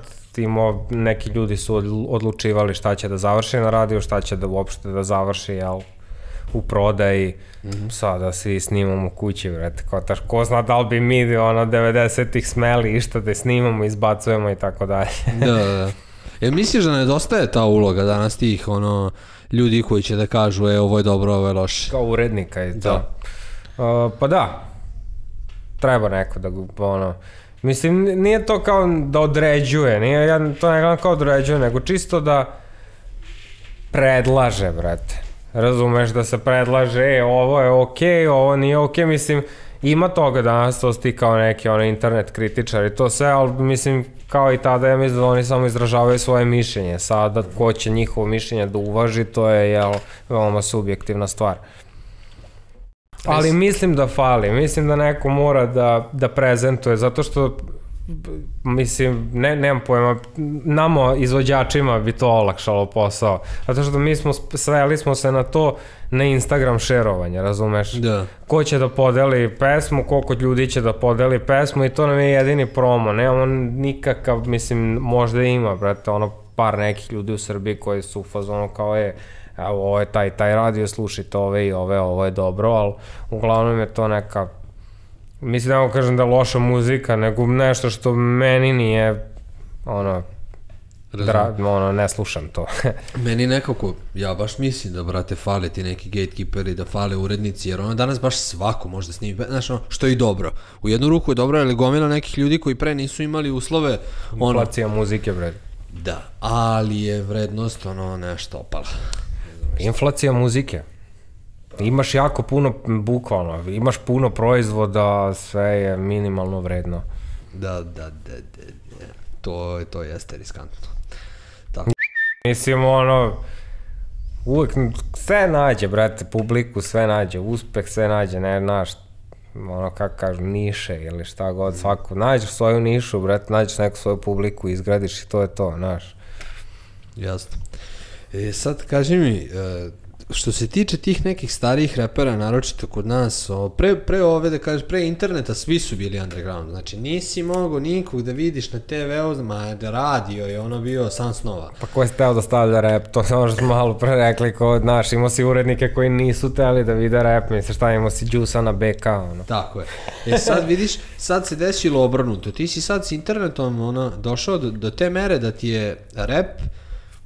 neki ljudi su odlučivali šta će da završi na radiju, šta će da uopšte da završi, jel? U prodaji, sada svi snimamo kući, vrete, kontaš, ko zna da li bi mi, ono, 90-ih smeli išta da snimamo, izbacujemo i tako dalje. Da. E, misliš da nedostaje ta uloga danas tih, ono, ljudi koji će da kažu, e, ovo je dobro, ovo je loše? Kao urednika i to. Pa da, treba neko da, ono, mislim, nije to kao da određuje, nije, ja to ne gledam kao određuje, nego čisto da predlaže, vrete. Razumeš, da se predlaže, ovo je okej, ovo nije okej, mislim, Ima toga danas, to sti kao neki internet kritičar i to sve, ali mislim kao i tada ja mislim da oni samo izražavaju svoje mišljenje. Sada ko će njihovo mišljenje da uvaži, to je veoma subjektivna stvar. Ali mislim da fali, mislim da neko mora da prezentuje, zato što mislim, nemam pojma, nama izvođačima bi to olakšalo posao, zato što mi smo sveli smo se na to, na Instagram šerovanje, razumeš? Ko će da podeli pesmu, koliko ljudi će da podeli pesmu i to nam je jedini promo, nemamo nikakav, mislim, možda ima, brate, ono par nekih ljudi u Srbiji koji su u fazonu kao je, evo, ovo je taj radio, slušajte ove i ove, ovo je dobro, ali uglavnom je to neka, mislim, evo kažem da je loša muzika, nego nešto što meni nije, ono, ne slušam to. Meni nekako, ja baš mislim da, brate, fale ti neki gatekeeperi, da fale urednici, jer ono danas baš svako može da snimi, znaš ono, što je i dobro. U jednu ruku je dobro, ali gomila nekih ljudi koji pre nisu imali uslove. Inflacija muzike, vredno. Da, ali je vrednost, ono, nešto opala. Inflacija muzike. Imaš jako puno, bukvalno, imaš puno proizvoda, sve je minimalno vredno. Da, to jeste riskantno. Mislim, ono, uvek, sve nađe, brate, publiku, sve nađe, uspeh, sve nađe, ne znaš, ono, kako kažu, niše ili šta god, svako, nađeš svoju nišu, brate, nađeš neku svoju publiku, izgradiš i to je to, znaš. Jasno. E, sad, kaži mi, što se tiče tih nekih starijih repera, naročito kod nas, pre ove, da kažeš, pre interneta, svi su bili underground, znači nisi mogao nikog da vidiš na TV-u, ma radio je ono bio sam snova. Pa ko je steo da stavlja rap, to je ono što smo malo pre rekli, znaš, imao si urednike koji nisu teli da vide rap, misliš šta, imao si Đusa na BK, ono. Tako je. E sad vidiš, sad se desilo obrnuto, ti si sad s internetom, ono, došao do te mere da ti je rap,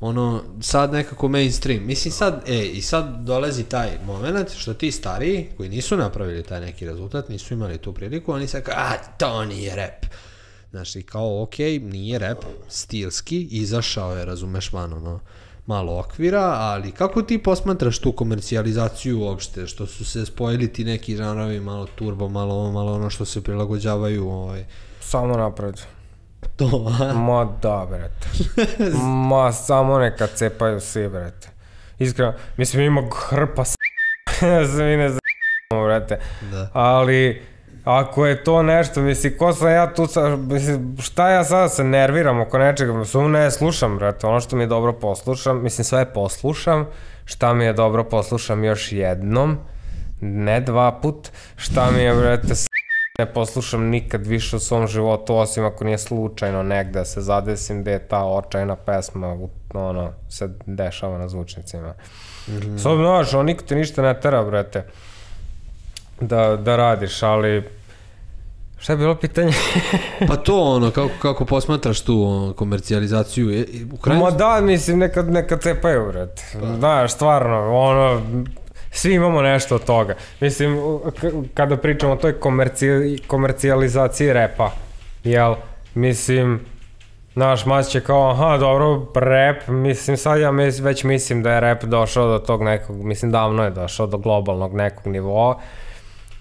ono, sad nekako mainstream. Mislim sad, i sad dolazi taj moment što ti stariji, koji nisu napravili taj neki rezultat, nisu imali tu priliku, oni sad kao, to nije rap. Znači, kao, okej, nije rap, stilski, izašao je, razumeš, van, ono, malo okvira, ali kako ti posmatraš tu komercijalizaciju uopšte, što su se spojili ti neki žanrovi, malo turbo, malo ono što se prilagođavaju, ovaj... Samo napred. To, a? Ma da, brete. Ma samo neka cepaju svi, brete. Iskreno, mislim, ima hrpa s***, mi ne z***mo, brete. Ali, ako je to nešto, misli, ko sam ja tu, šta ja sada se nerviram oko nečega, ne slušam, brete, ono što mi je dobro poslušam, mislim, sve poslušam, šta mi je dobro poslušam još jednom, ne dva put, šta mi je, brete, s***. Ne poslušam nikad više u svom životu, osim ako nije slučajno negde se zadesim gde je ta očajna pesma, ono, se dešava na zvučnicima. Sob, znaš, on niko ti ništa ne tera, brete, da radiš, ali... Šta je bilo pitanje? Pa to, ono, kako posmatraš tu komercijalizaciju? Ma da, mislim, neka cepaju, brete. Znaš, stvarno, ono... Svi imamo nešto od toga. Mislim, kada pričamo o toj komercijalizaciji repa, jel, mislim, naš mać će kao, aha, dobro, rap, mislim, sad ja već mislim da je rap došao do tog nekog, mislim, davno je došao do globalnog nekog nivoa.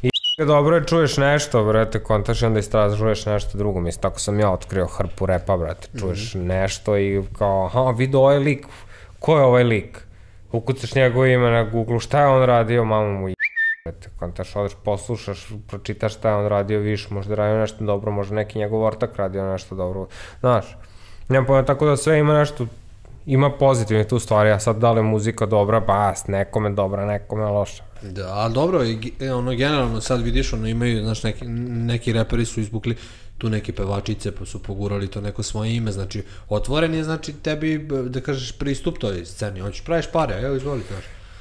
I dobro je, čuješ nešto, brate, kontaš i onda istražuješ nešto drugo. Mislim, tako sam ja otkrio hrpu repa, brate, čuješ nešto i kao, aha, vidi ovaj lik, ko je ovaj lik? Ukucaš njegove ime na Google-u, šta je on radio, mamu mu j***te, kontaš, odeš, poslušaš, pročitaš šta je on radio, viš, možda radio nešto dobro, možda neki njegov ortak radio nešto dobro, znaš, nema pojma, tako da sve ima nešto, ima pozitivnih tu stvari, a sad da li je muzika dobra, ba, nekome dobra, nekome loša. Da, ali dobro, ono, generalno sad vidiš, ono, imaju, znaš, neki reperi su izbukli, tu neke pevačice su pogurali to neko svoje ime, znači otvoren je, znači tebi, da kažeš, pristup toj sceni, hoćeš praviš pare, evo izvolite.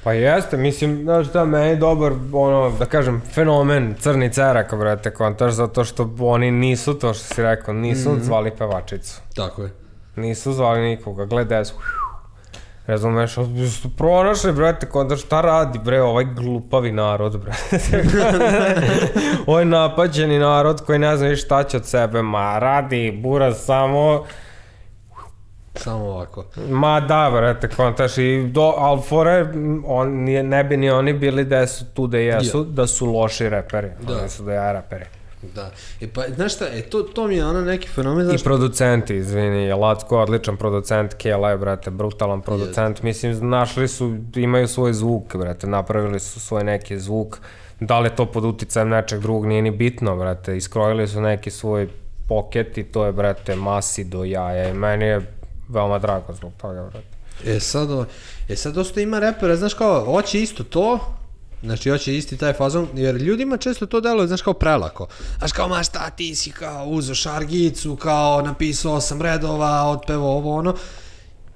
Pa jeste, mislim, znaš da meni je dobar, ono, da kažem, fenomen Crni Cerak, brate, kontaš, zato što oni nisu, to što si rekao, nisu zvali pevačicu. Tako je. Nisu zvali nikoga, gledaj su, razumeš, su pronašli, brate, kontaš, šta radi, bre, ovaj glupavi narod, brate. Ovaj napađeni narod koji ne zna šta će od sebe, ma radi, bura samo... Samo ovako. Ma da, vrete, kontaš. Ali fore, ne bi ni oni bili da su tu da jesu, da su loši reperi. Oni su da ja reperi. Da. E pa, znaš šta, to mi je ono neki fenomen. I producenti, izvini, Latko odličan producent, Kela je, brate, brutalan producent. Mislim, našli su, imaju svoj zvuk, brate, napravili su svoj neki zvuk. Da li je to pod uticajem nečeg drugog, nije ni bitno, brate. Iskrojili su neki svoj poket i to je, brate, masi do jaja. I meni je veoma drago zbog toga, brate. E sad, dosta ima repera, znaš kao, hoće isto to, znači hoće isti taj fazon, jer ljudima često to deluje, znaš, kao prelako. Znaš kao, ma šta ti si kao uzeo šargicu, kao napisao sam redova, otpevo ovo ono.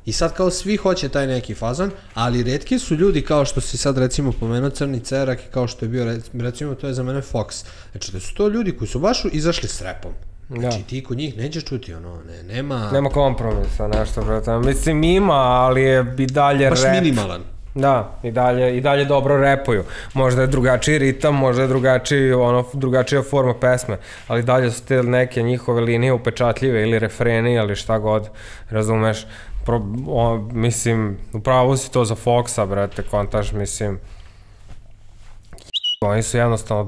I sad kao svi hoće taj neki fazon, ali retki su ljudi kao što si sad recimo pomenuo Crni Cerak i kao što je bio recimo to je za mene Fox. Znači da su to ljudi koji su baš izašli s repom. Znači ti kod njih nećeš čuti ono, nema... Nema kompromisa, nešto brate. Mislim ima, ali je i dalje rep. Baš minimalan. Da, i dalje dobro repuju. Možda je drugačiji ritam, možda je drugačija forma pesme, ali dalje su te neke njihove linije upečatljive ili refreni ili šta god, razumeš. Mislim, upravo si to za Foxa, brate, kontaš, mislim. Oni su jednostavno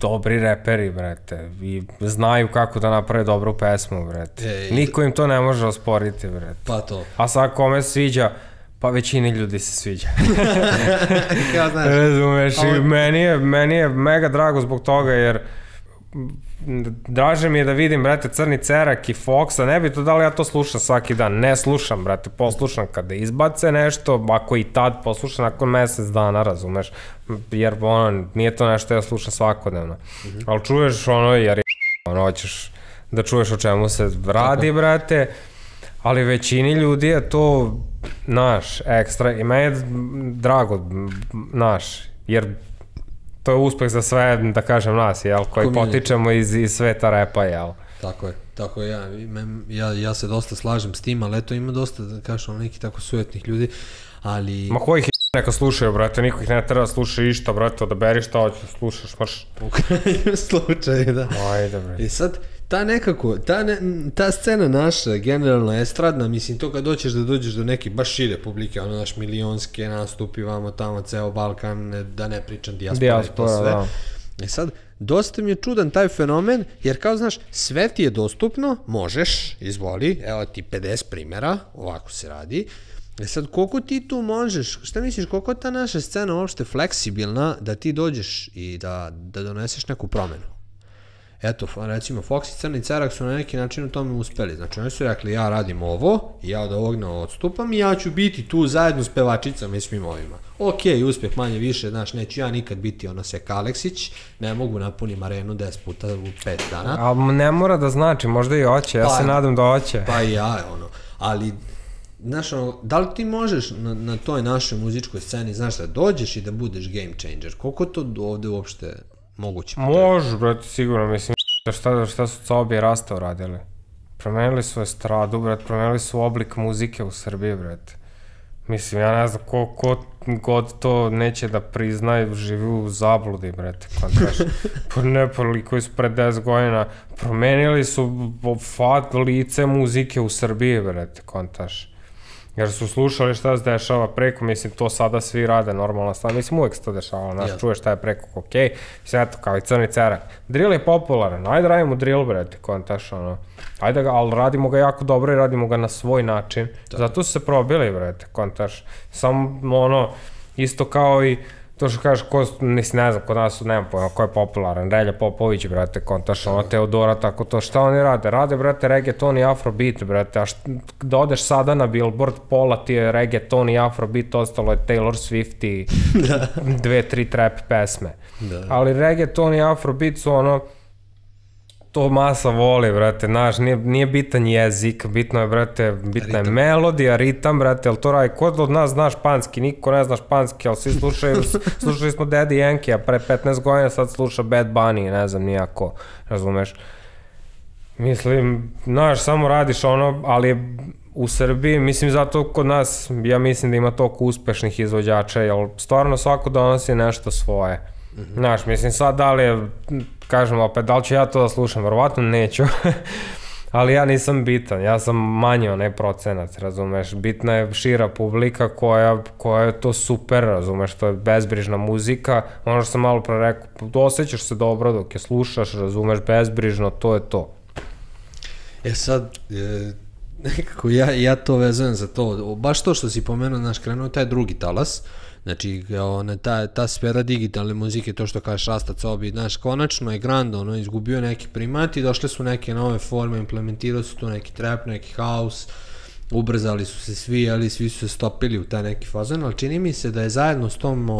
dobri reperi, brate, i znaju kako da naprave dobru pesmu, brate. Niko im to ne može osporiti, brate. Pa to. A sad kome sviđa? Pa većini ljudi se sviđa. Kao znaš. Razumeš, i meni je mega drago zbog toga, jer draže mi je da vidim, brate, Crni Cerak i Foxa, ne bi to da li ja to slušam svaki dan, ne slušam, brate, poslušam kada izbace nešto, ako i tad poslušam, nakon mesec dana, razumeš, jer ono, nije to nešto ja slušam svakodnevno, ali čuješ ono, jer je ono, hoćeš da čuješ o čemu se radi, brate, ali većini ljudi je to naš, ekstra, i meni je drago, naš, jer to je uspeh za sve, da kažem, nas, jel, koji potičemo iz sveta repa, jel. Tako je, ja se dosta slažem s tim, ali eto ima dosta, da kažem, neki tako sujetnih ljudi, ali... Ma koji ih neka slušaju, brate, niko ih ne treba slušati išta, brate, odaberi šta hoćeš, slušaš, mrš. U krajnjem slučaju, da. Ajde, brate. I sad, ta nekako, ta scena naša, generalno estradna, mislim, to kad doćeš da dođeš do neke baš šire publike, ono, naš milionske nastupi, vamo tamo, ceo Balkan, da ne pričam, dijaspora i to sve. E sad, dosta mi je čudan taj fenomen, jer kao, znaš, sve ti je dostupno, možeš, izvoli, evo ti 50 primjera, ovako se radi. E sad, koliko ti tu možeš, šta misliš, koliko je ta naša scena uopšte fleksibilna da ti dođeš i da doneseš neku promenu? Eto, recimo, Fox i Crni Cerak su na neki način u tome uspeli. Znači, oni su rekli, ja radim ovo, ja od ovog ne odstupam i ja ću biti tu zajedno s pevačicama i svim ovima. Okej, uspeh manje više, znaš, neću ja nikad biti ono Sek Aleksić, ne mogu napunim arenu 10 puta u 5 dana. Ali ne mora da znači, možda i hoće, ja se nadam da hoće. Pa i ja, ono, ali... Znaš, da li ti možeš na toj našoj muzičkoj sceni, znaš, da dođeš i da budeš game changer? Koliko to ovde uopšte moguće? Može, brate, sigurno, mislim, šta su Cobi i Rasta uradili? Promenili su estradu, brate, promenili su oblik muzike u Srbiji, brate. Mislim, ja ne znam, ko god to neće da priznaje, živi u zabludi, brate, kontraš. Nepoli koji su pred 10 godina promenili su lice muzike u Srbiji, brate, kontraš. Jer su slušali šta se dešava preko, mislim, to sada svi rade, normalna stvar, mislim, uvek se to dešava, znaš, čuješ šta je preko, okej, sve to kao i Crni Cerak. Drill je popularan, ajde radimo drill, brete, kontaš, ono, ajde ga, ali radimo ga jako dobro i radimo ga na svoj način, zato su se probili, brete, kontaš, samo, ono, isto kao i, to što kažeš, ne znam, kod nas nema pojma, ko je popularan, Relja Popović, brate, kontaš, ono, Teodora, tako to, šta oni rade? Rade, brate, reggaeton i afrobeat, brate, a da odeš sada na Billboard, pola ti je reggaeton i afrobeat, ostalo je Taylor Swift i dve, tri trap pesme. Ali reggaeton i afrobeat su ono, to masa voli, brate, znaš, nije bitan jezik, bitno je, brate, bitna je melodija, ritam, brate, ali to radi, kod od nas zna španski, niko ne zna španski, ali svi slušali smo Daddy Yankee, a pre 15 godina sad sluša Bad Bunny, ne znam, nijako, razumeš. Mislim, znaš, samo radiš ono, ali u Srbiji, mislim, zato kod nas, ja mislim da ima toliko uspešnih izvođača, jer stvarno svako donosi nešto svoje. Znaš, mislim, sad da li je, kažem opet, da li ću ja to da slušam, verovatno neću, ali ja nisam bitan, ja sam manje onaj procenac, razumeš, bitna je šira publika koja je to super, razumeš, to je bezbrižna muzika, ono što sam malo pre rekao, osjećaš se dobro dok je slušaš, razumeš, bezbrižno, to je to. E sad, nekako ja to vezujem za to, baš to što si pomenuo, znaš, krenuo taj drugi talas, znači, ta sfera digitalne muzike, to što kažeš Rasta, Cobi, znaš, konačno je Grand, ono, izgubio neki primat i došle su neke nove forme, implementirao su tu neki trap, neki house, ubrzali su se svi, ali svi su se stopili u taj neki fazon, ali čini mi se da je zajedno s tom,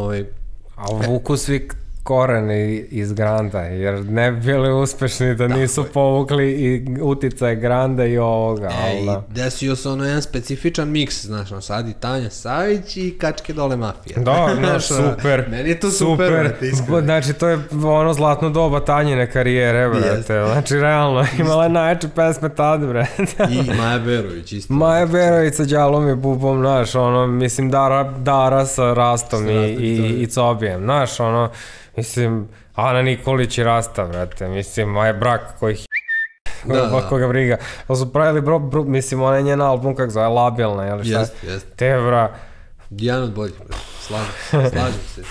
a vuku svi korene iz Granda, jer ne bi bili uspešni da nisu povukli i uticaje Granda i ovoga. I desio se ono jedan specifičan miks, znaš, nam sad i Tanja Savić i Kačke dole mafije. Da, znaš, super. Meni je to super. Znači, to je ono zlatno doba Tanjine karijere, brate. Znači, realno, imala je najjače pesme tada, brate. I Maja Berovic, isto. Maja Berovic sa Đalom i Bubom, znaš, ono, mislim, Dara sa Rastom i Cobijem, znaš, ono, mislim, Ana Nikolić i Rasta, vrate, mislim, a je brak koji koga briga. To su pravili, mislim, ona je njena album, kako zove, labilna, jel šta? Te, vra. Jedan od boljih, slažem se.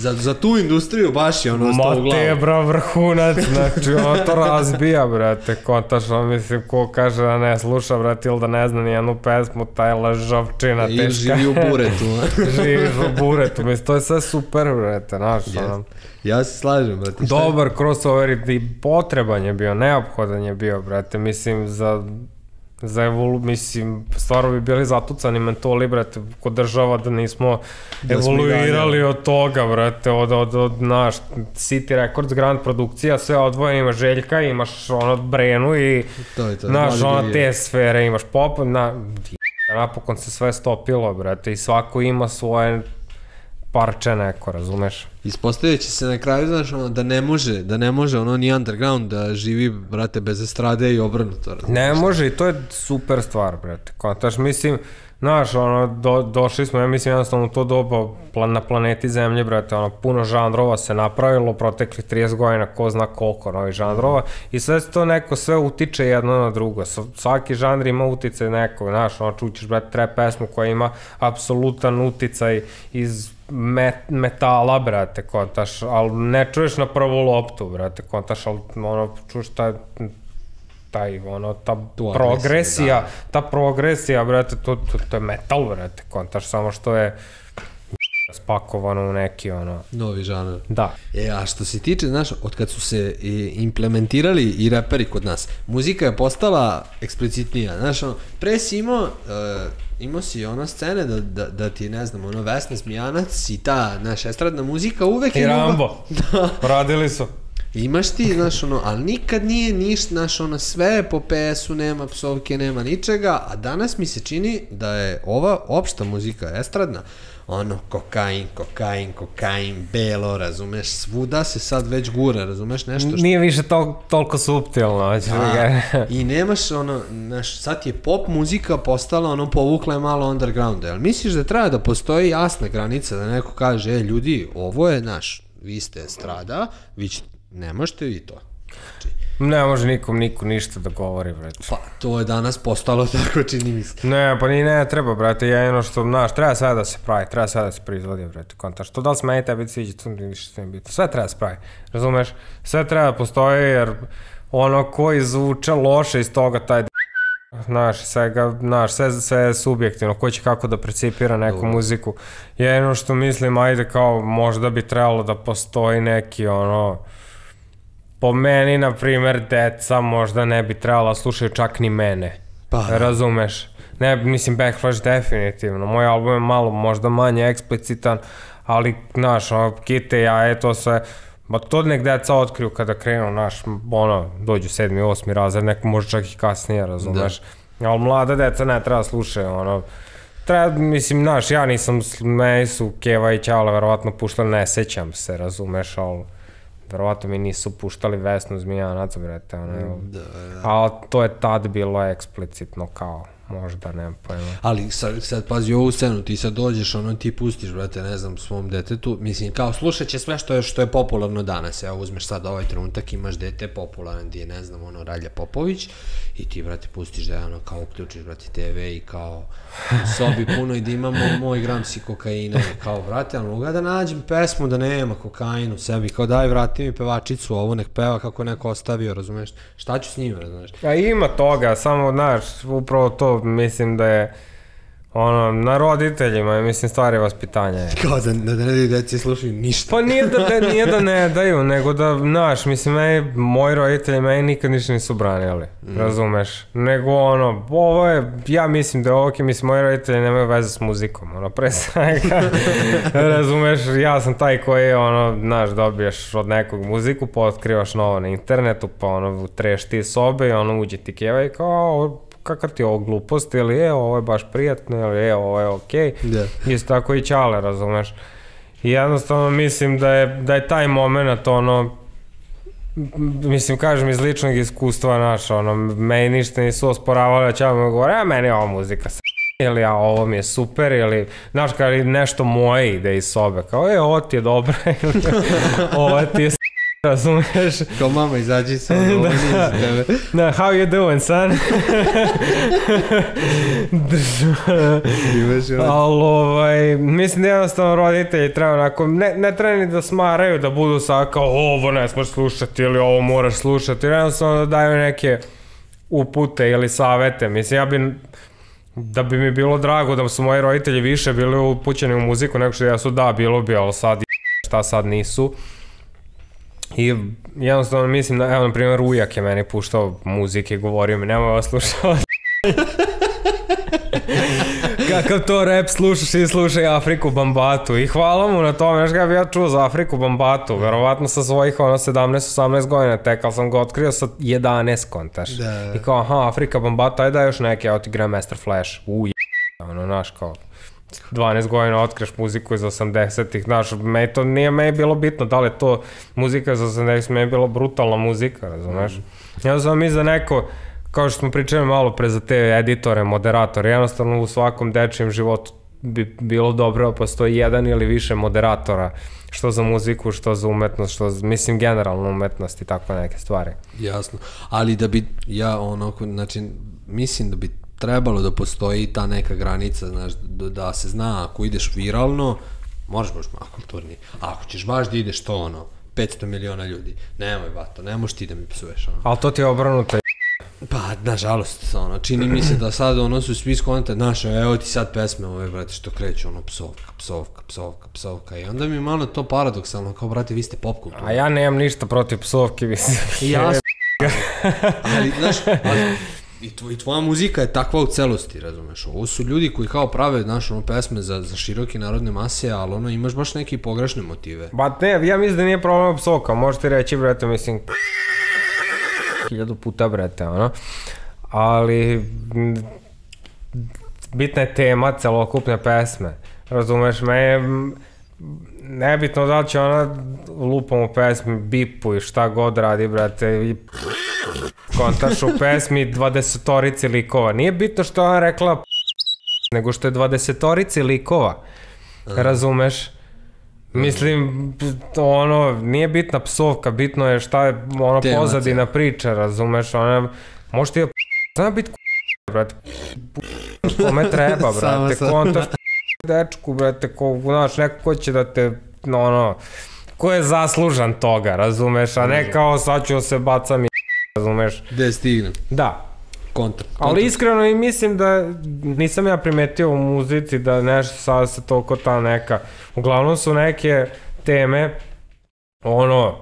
Za tu industriju baš je ono sto u glavu. Ma te, bra, vrhunac, znači, ono to razbija, vrate, kontačno, mislim, ko kaže da ne sluša, vrate, ili da ne zna nijednu pesmu, taj lažavčina teška. Ili živi u buretu. Živiš u buretu, mislim, to je sve super, vrate, znaš, ono. Ja se slažem, brate. Dobar crossover i potreban je bio, neophodan je bio, brate, mislim, za evoluciju, mislim, stvarno bi bili zatucani mentoli, brate, kod država da nismo evoluirali od toga, brate, od naš City Records, Grand produkcija, sve odvojeno, imaš Željka, imaš ono Brenu i, znaš, ono te sfere, imaš pop, napokon se sve stopilo, brate, i svako ima svoje parče neko, razumeš? Ispostavit će se na kraju, znaš, ono, da ne može, ono, ni underground da živi, brate, bez estrade i obrnuto, razumeš? Ne može i to je super stvar, brate, kontaš, mislim, znaš, ono, došli smo, ja mislim, jednostavno u to doba na planeti Zemlje, brate, ono, puno žanrova se napravilo, proteklih 30 godina, ko zna koliko novih žanrova, i sve se to neko, sve utiče jedno na drugo, svaki žanr ima uticaj neko, znaš, ono, čućeš, brate, trap pesmu koja ima apsolutan uticaj iz metala, brate, kontaš, ali ne čuješ na prvu loptu, brate, kontaš, ali, ono, čuješ taj, ono, ta progresija, brate, to je metal, brate, kontaš, samo što je spakovano u neki, ono... Novi žanar. Da. E, a što se tiče, znaš, od kad su se implementirali i reperi kod nas, muzika je postala eksplicitnija, znaš, ono, pre si imao si ona scene da ti je, ne znam, ono, Vesna Zmijanac i ta, znaš, estradna muzika uvek je... I Rambo. Da. Radili su. Imaš ti, znaš, ono, ali nikad nije ništa, znaš, ono, sve po PS-u, nema psovke, nema ničega, a danas mi se čini da je ova opšta muzika estradna, ono, kokain, belo, razumeš, svuda se sad već gura, razumeš, nešto što... Nije više toliko suptilno. I nemaš, ono, znaš, sad je pop muzika postala, ono, povukla je malo undergrounda, jel misliš da treba da postoji jasna granica, da neko kaže, e, ljudi, ovo je, znaš, vi ste estrada, vi ćete... Ne možete vi to. Ne može nikom niko ništa da govori, brate. Pa, to je danas postalo tako, čini mi se. Ne, pa ni ne treba, brate, ja jedno što, znaš, treba sve da se pravi, treba sve da se proizvodi, brate, kontaš. To da li se meni tebi sviđa, to ništa sve biti. Sve treba se pravi, razumeš? Sve treba da postoji, jer ono koji zvuča loše iz toga, taj... Znaš, sve je subjektivno, ko će kako da percipira neku muziku. Jedino što mislim, ajde, kao, možda bi trebalo da postoji neki, ono... Po meni, na primer, deca možda ne bi trebala slušaju čak ni mene, razumeš? Ne, mislim, Bekfleš definitivno, moj album je malo, možda manje eksplicitan, ali, znaš, Kite i Jaja, to sve, ba to nek deca otkriju kada krenu, znaš, ono, dođu 7. i 8. razred, neko može čak i kasnije, razumeš? Ali mlada deca ne treba slušaju, ono, treba, mislim, znaš, ja nisam, meni su Keva i Ćala verovatno puštali, ne sećam se, razumeš, ali... Verovatno mi nisu puštali Vesnu Zmijanac, brete, ali to je tad bilo eksplicitno kao, Možda, nemam pojma. Ali sad pazi ovu scenu, ti sad dođeš, ono ti pustiš, brate, ne znam, svom detetu, mislim, kao slušat će sve što je popularno danas, evo uzmeš sad ovaj trenutak, imaš dete popularan gdje je, ne znam, ono, Ralja Popović, i ti, brate, pustiš da je ono, kao uključiš, brate, TV i kao u sobi puno i da imamo moj gram si kokaina, kao, brate, ono, ga da nađem pesmu da nema kokain u sebi, kao daj, vrati mi pevačicu, ovo nek peva kako neko ostavio, razumeš, šta ću s njima, razumeš? A ima toga, samo, znaš, upravo to mislim da je ono, na roditeljima, mislim, stvari vaspitanja. Kao da ne daju deci slušaju ništa. Pa nije da ne daju, nego da, znaš, mislim, moji roditelji meni nikad ništa nisu branili, razumeš? Nego ono, ovo je, ja mislim da je ok, mislim, moji roditelji nemaju veze s muzikom, ono, pre svega, razumeš, ja sam taj koji, ono, znaš, dobijaš od nekog muziku, pa otkrivaš novo na internetu, pa ono, treš ti sobe i ono, uđe ti keva i kao, kakav ti je ovo glupost, ili je ovo je baš prijatno, ili je ovo je okej, isto tako i ćale, razumeš. I jednostavno mislim da je taj moment, ono, mislim, kažem iz ličnog iskustva naša, ono, meni ništa nisu osporavali, a ćale mi govore, a meni je ova muzika s***, ili a ovo mi je super, ili, znaš, kao nešto moje ide iz sobe, kao, ovo ti je dobro, ili ovo ti je s***. Razumeš? Kao mama, izađi sa ono, ovo nije iz tebe. Da, how you doing, son? Ali, mislim da jednostavno roditelji treba onako, ne treba ni da smaraju da budu sad kao ovo ne smiješ slušati ili ovo moraš slušati, jednostavno da daju neke upute ili savete. Mislim, ja bi, da bi mi bilo drago da su moji roditelji više bili upućeni u muziku, nego što ja su da, bilo bi, ali sad šta sad nisu. I jednostavno mislim, evo na primjer ujak je meni puštao muzike, govorio mi nemoj vas slušati. Kakav to rap slušaš i slušaj Afriku Bambatu i hvala mu na tome, nešto kada bi ja čuo za Afriku Bambatu, verovatno sa svojih ono 17-18 godina tek, ali sam ga otkrio sa 11 kontaš. I kao aha Afrika Bambata, ajde daj još neke, evo ti Grandmaster Flash, uj***, ono naš kao. 12 godina otkriš muziku iz 80-ih, znaš, meni to nije bilo bitno da li je to muzika iz 80-ih, meni je bilo brutalna muzika, razumeš? Jednostavno mi za neko, kao što smo pričali malo pre za te editore, moderatore, jednostavno u svakom dečijem životu bi bilo dobro da postoji jedan ili više moderatora, što za muziku, što za umetnost, što za, mislim, generalno umetnost i tako neke stvari. Jasno, ali da bi ja onako, znači, mislim da bi trebalo da postoji ta neka granica, znaš, da se zna, ako ideš viralno, moraš baš malo kulturni, ako ćeš baš da ideš to, ono, 500 miliona ljudi, nemoj, vato, ne moš ti da mi psuješ, ono. Ali to ti je obrnuto. Pa, nažalost, ono, čini mi se da sad, ono, su svi skontali, znaš, evo ti sad pesme ove, brate, što kreću, ono, psovka, psovka, psovka, psovka, i onda mi je malo to paradoksalno, kao, brate, vi ste pop kulturni. A ja nemam ništa protiv psovke, mislim. Jasno, ali, znaš, i tvoja muzika je takva u celosti, razumeš, ovo su ljudi koji kao prave, znaš, ono, pesme za široke narodne mase, ali ono, imaš baš neke pogrešne motive. Ba ne, ja mislim da nije problem psovka, možete reći, brete, mislim, 1000 puta, brete, ono, ali bitna je tema celokupne pesme, razumeš, meni nebitno da li će ona lupom u pesmi bipu i šta god radi, brate, i kontaš u pesmi 20-orici likova. Nije bitno što je ona rekla nego što je 20-orici likova. Razumeš? Mislim, ono, nije bitna psovka, bitno je šta je ono pozadina priča, razumeš? Ona, možeš ti je samo biti brate, kome treba, brate, kontaš dečku, brate, ko, znaš, neko ko će da te, ono, ko je zaslužan toga, razumeš, a ne kao sad ću se bacam i razumeš. Gde stignem. Da. Kontra. Ali iskreno i mislim da nisam ja primetio u muzici da nešto sad se toliko ta neka, uglavnom su neke teme, ono,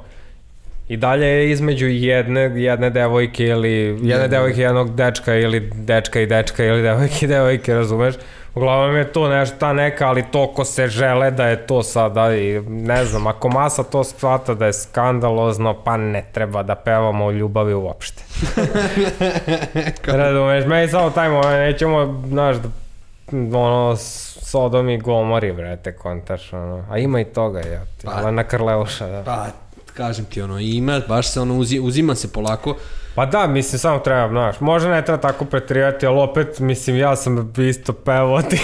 i dalje je između jedne devojke ili jedne devojke jednog dečka ili dečka i dečka ili devojke i devojke, razumeš? Uglavnom je to nešto, ta neka, ali toliko se žele da je to sada i ne znam, ako masa to shvata da je skandalozno, pa ne treba da pevamo o ljubavi uopšte. Razumeš, meni samo taj moment, nećemo, znaš, ono, Sodom i Gomori, brete, kontaš, ono, a ima i toga, ja, na Krleuša, da. kažem ti, ono, ima, baš se ono, uzima se polako. Pa da, mislim, samo treba, znaš, možda ne treba tako pretirivati, ali opet, mislim, ja sam isto pevao ti,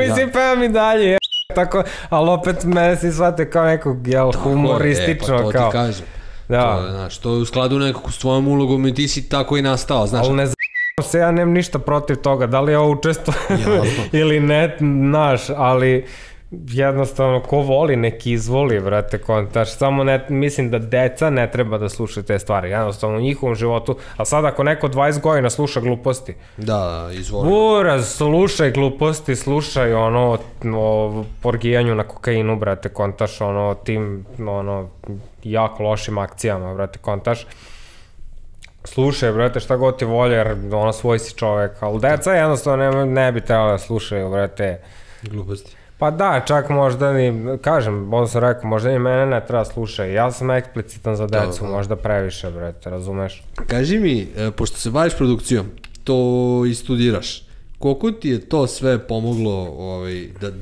mislim, pevam i dalje, je, tako, ali opet mene se shvate kao nekog, jel, humoristično, kao. Tako je, pa to ti kažem. Da. Znaš, to je u skladu nekako s tvojom ulogom i ti si tako i nastao, znaš. Ali ne znam se, ja nemam ništa protiv toga, da li je ovo učestvo ili ne, znaš, ali... Jednostavno, ko voli, nek izvoli, vrate, kontaš, samo mislim da deca ne treba da slušaju te stvari, jednostavno u njihovom životu, a sad ako neko 20 godina sluša gluposti, da, izvoli. Buraz, slušaj gluposti, slušaj ono, o porgijanju na kokainu, vrate, kontaš, ono, tim, ono, jako lošim akcijama, vrate, kontaš. Slušaj, brate, šta god ti volje, jer ono, svoj si čovek, ali deca jednostavno ne bi trebalo da slušaju, brate. Gluposti. Pa da, čak možda ni, kažem, ono sam rekao, možda ni mene ne treba slušaj, ja sam eksplicitan za decu, možda previše, brete, razumeš? Kaži mi, pošto se baviš produkcijom, to i studiraš, koliko ti je to sve pomoglo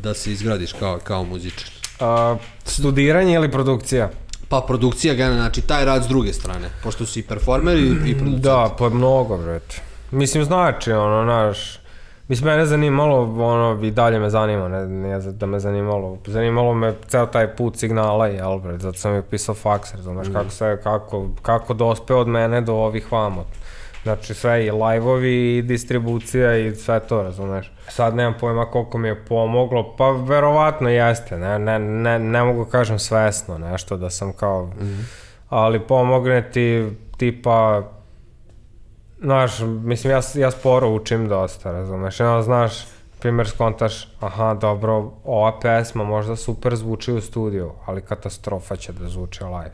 da se izgradiš kao muzičar? Studiranje ili produkcija? Pa produkcija, znači taj rad s druge strane, pošto si performer i producent. Da, pa mnogo, brete. Mislim, znači, ono, naš... Mislim, mene zanimalo, ono, i dalje me zanima, ne da me zanimalo. Zanimalo me ceo taj put signala i Albert, zato sam mi pisao Fox, razumeš, kako dospe od mene do ovih vamo. Znači, sve i live-ovi, i distribucija, i sve to, razumeš. Sad nemam pojma koliko mi je pomoglo, pa verovatno jeste, ne mogu kažem svesno nešto da sam kao... Ali pomogne ti, tipa... Znaš, mislim, ja sporo učim dosta, razumeš, jedno, znaš, primjer skontaš, aha, dobro, ova pesma možda super zvuči u studiju, ali katastrofa će da zvuči live.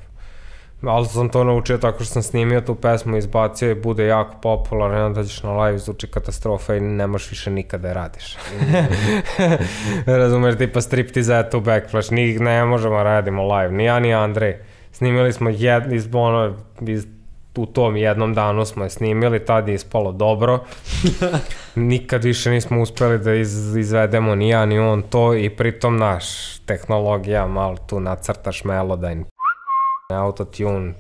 Ali sam to naučio tako što sam snimio tu pesmu, izbacio i bude jako popularno, jedno dođeš na live, zvuči katastrofa i ne možeš više nikada je radiš. Razumeš, tipa striptizeta u Bekfleš, ne možemo radimo live, ni ja ni Andrije. Snimili smo u tom jednom danu smo je snimili, tad je ispalo dobro. Nikad više nismo uspeli da izvedemo ni ja ni on to i pritom naš tehnologija, malo tu nacrtaš melodajn autotune,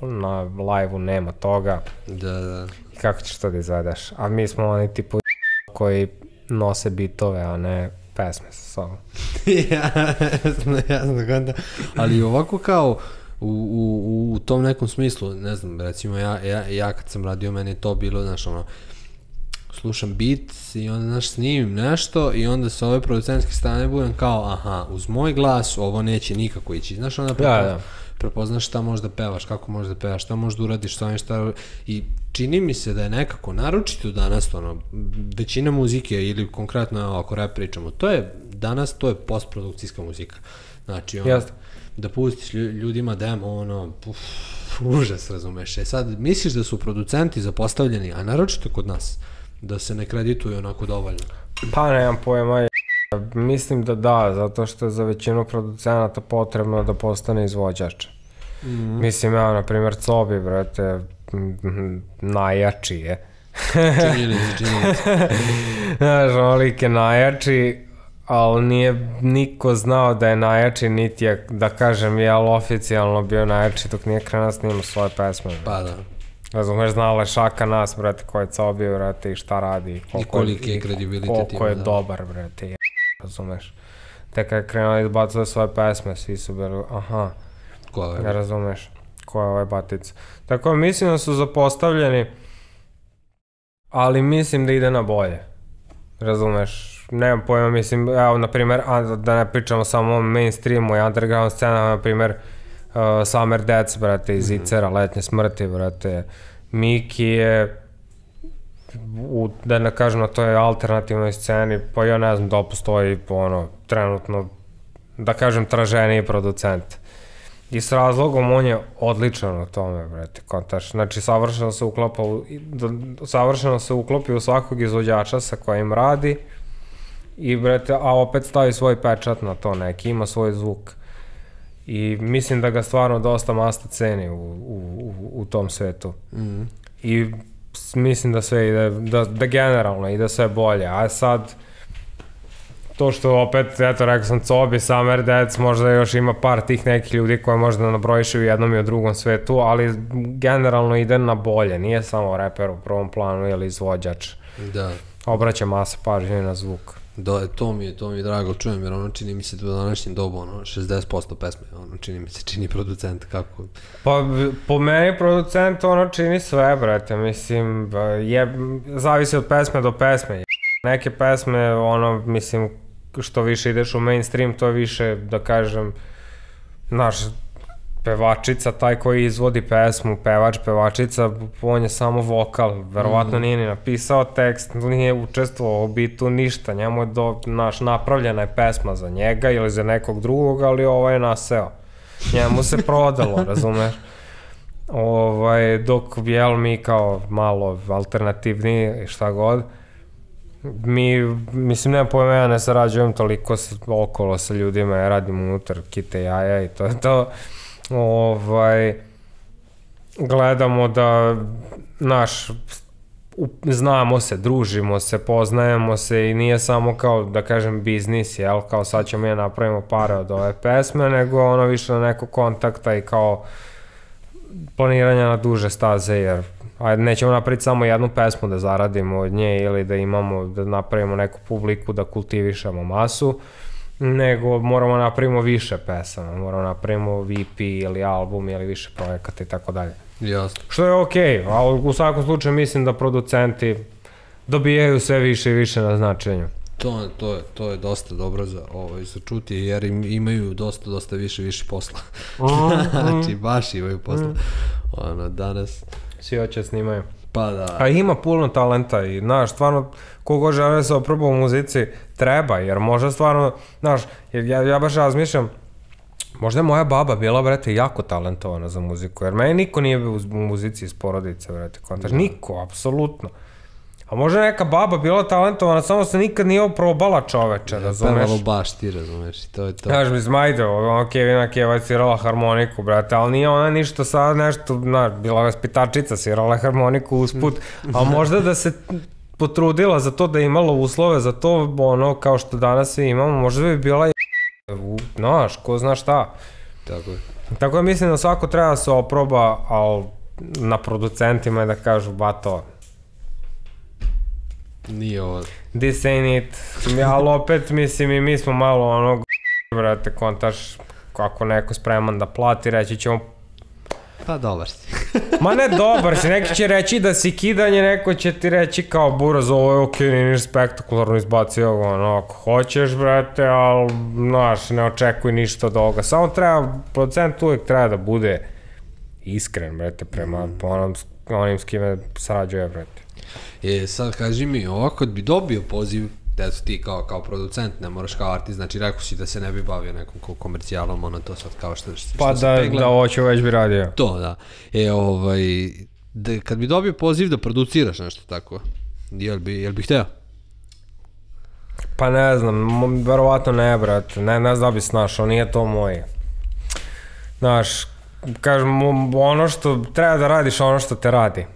na live-u nema toga. Da. I kako ćeš to da izvedeš? A mi smo oni tipu koji nose bitove, a ne pesme sa sobom. Jasno, gledam. Ali ovako kao u tom nekom smislu, ne znam, recimo ja kad sam radio, meni je to bilo, znaš, ono, slušam beat i onda, znaš, snimim nešto i onda sa ove producentske strane budem kao, aha, uz moj glas ovo neće nikako ići, znaš, onda prepoznaš šta možda pevaš, kako možda pevaš, šta možda uradiš, šta i čini mi se da je nekako, naročito danas, ono, većina muzike ili konkretno ako rap pričamo, to je, danas to je postprodukcijska muzika, znači, ono, da pustiš ljudima demo, ono, užas, razumeš. E sad, misliš da su producenti zapostavljeni, a naročito kod nas, da se ne kredituju onako dovoljno? Pa nemam pojma, mislim da da, zato što je za većinu producenata potrebno da postane izvođač. Mislim, ja, na primjer, Cobi, brate, najjači je. Činjenice. Znaš, ono, lik je najjači, ali nije niko znao da je najjači, niti je, da kažem, jel oficijalno bio najjači dok nije krenuo snimao svoje pesme. Pa da. Razumeš, znala je šaka nas, brate, ko je Cobi, brate, i šta radi. I koliki je kredibilitet ima. Koliko je dobar, brate, je, razumeš. Te kad je krenuo izbacao svoje pesme, svi su bili, aha, ne razumeš, ko je ovaj batica. Tako, mislim da su zapostavljeni, ali mislim da ide na bolje. Razumeš. Nemam pojma, mislim, evo, na primjer, da ne pričamo samo o mainstreamu i underground scenama, na primjer, Summer Deaths, brate, iz Icera, Letnje smrti, brate, Miki je, da ne kažem, na toj alternativnoj sceni, pa ja ne znam da postoji, ono, trenutno, da kažem, traženiji producent. I s razlogom, on je odličan u tome, brate, kontaš. Znači, savršeno se uklopi u svakog izvođača sa kojim radi, i, brete, a opet stavi svoj pečat na to neki, ima svoj zvuk i mislim da ga stvarno dosta masta ceni u tom svetu i mislim da sve ide, da generalno ide sve bolje, a sad to što opet, eto, rekao sam Cobi, Summer Dads, možda još ima par tih nekih ljudi koje možda nabrojiše u jednom i u drugom svetu, ali generalno ide na bolje, nije samo reper u prvom planu ili izvođač. Da. Obraća masa pažnje na zvuk. Da, to mi je drago, čujem, jer ono čini mi se do današnjem dobu, ono, 60% pesme, ono, čini mi se, čini producent, kako? Pa, po meni producent, ono, čini sve, brate, mislim, zavisi od pesme do pesme. Neke pesme, ono, mislim, što više ideš u mainstream, to je više, da kažem, naš pevačica, taj koji izvodi pesmu, pevač, pevačica, on je samo vokal, verovatno nije ni napisao tekst, nije učestvovao u bitu, ništa, njemu je napravljena je pesma za njega ili za nekog drugog, ali ovo je naseo, njemu se prodalo, razumeš? Dok, jel, mi kao malo alternativni i šta god, mi, mislim, nema pojma, ja ne sarađujem toliko okolo sa ljudima, ja radim unutar Kite i Jaja i to je to. Gledamo da, naš, znamo se, družimo se, poznajemo se i nije samo kao, da kažem, biznis, jel, kao sad ćemo je napravimo pare od ove pesme, nego ono više na neko kontakta i kao planiranja na duže staze, jer nećemo napraviti samo jednu pesmu da zaradimo od nje ili da imamo, da napravimo neku publiku, da kultivišemo masu, nego moramo napravimo više pesama, moramo napravimo EP ili album ili više projekata i tako dalje. Jasno. Što je okej, ali u svakom slučaju mislim da producenti dobijaju sve više i više na značenju. To je dosta dobro za čuti, jer imaju dosta više posla. Znači, baš imaju posla. Ono, danas... Svi oče snimaju. Pa da. A ima puno talenta i, znaš, stvarno, kogo žele se oprobao u muzici, treba, jer možda stvarno, znaš, ja baš razmišljam, možda je moja baba bila, brete, jako talentovana za muziku, jer meni niko nije bio u muzici iz porodice, brete, kontaž, niko, apsolutno. A možda neka baba bila talentovana, samo se nikad nije oprobala, čoveče, razumeš? Pevalo baš, ti razumeš, i to je to. Znaš, mislim, ajde, ono, Kevina Keva svirala harmoniku, brate, ali nije ona ništa sad nešto, znaš, bila vaspitačica, svirala harmoniku usput, a možda da se potrudila za to, da je imala uslove za to, ono, kao što danas svi imamo, možda bi bila znaš, ko zna šta. Tako je. Tako je, mislim da svako treba da se oproba, ali na producentima je da kažu, bato, nije ovo. This ain't it. Ali opet, mislim, i mi smo malo ono, brate, kontaš, ako neko spreman da plati, reći ćemo, pa dobar si. Ma ne dobar si, neki će reći da si kidanje, neko će ti reći kao, buraz, ovo je okej, nije niš spektakularno, izbacio ga, ono, ako hoćeš, brate, ali, znaš, ne očekuj ništa od ovoga. Samo treba, producent uvijek treba da bude iskren, brate, prema onim s kime sarađuje, brate. Sad kaži mi, ovako kad bi dobio poziv, eto ti kao producent, ne moraš kao artist, znači rekao si da se ne bi bavio nekom komercijalom, ono to sad kao što se pegla. Pa da oću već bi radio. To, da. Kad bi dobio poziv da produciraš nešto tako, jel bi hteo? Pa ne znam, verovatno ne, brate, ne znam da bi snašao, nije to moje. Znaš, kažem, ono što treba da radiš, ono što te radi.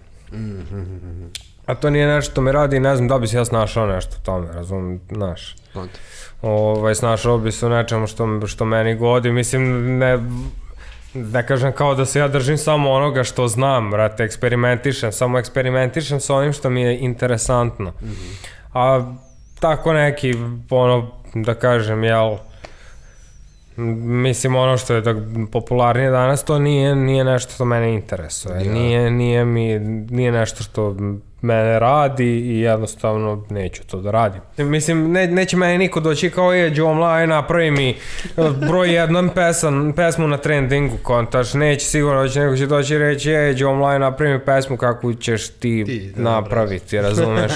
A to nije nešto mi radi i ne znam da bi se ja snašao nešto u tome, razum, znaš. Snašao bi se u nečemu što meni godi, mislim, ne kažem kao da se ja držim samo onoga što znam, brate, eksperimentišem, samo eksperimentišem sa onim što mi je interesantno. A tako neki, ono, da kažem, jel, mislim, ono što je popularnije danas, to nije nešto što mene interesuje, nije nešto što mene radi i jednostavno neću to da radim. Mislim, neće meni niko doći kao, je Đomla, napravi mi broj jednom pesmu na trendingu, kontaš, neće sigurno doći, neko će doći i reći, je Đomla, napravi mi pesmu kako ćeš ti napraviti, razumeš?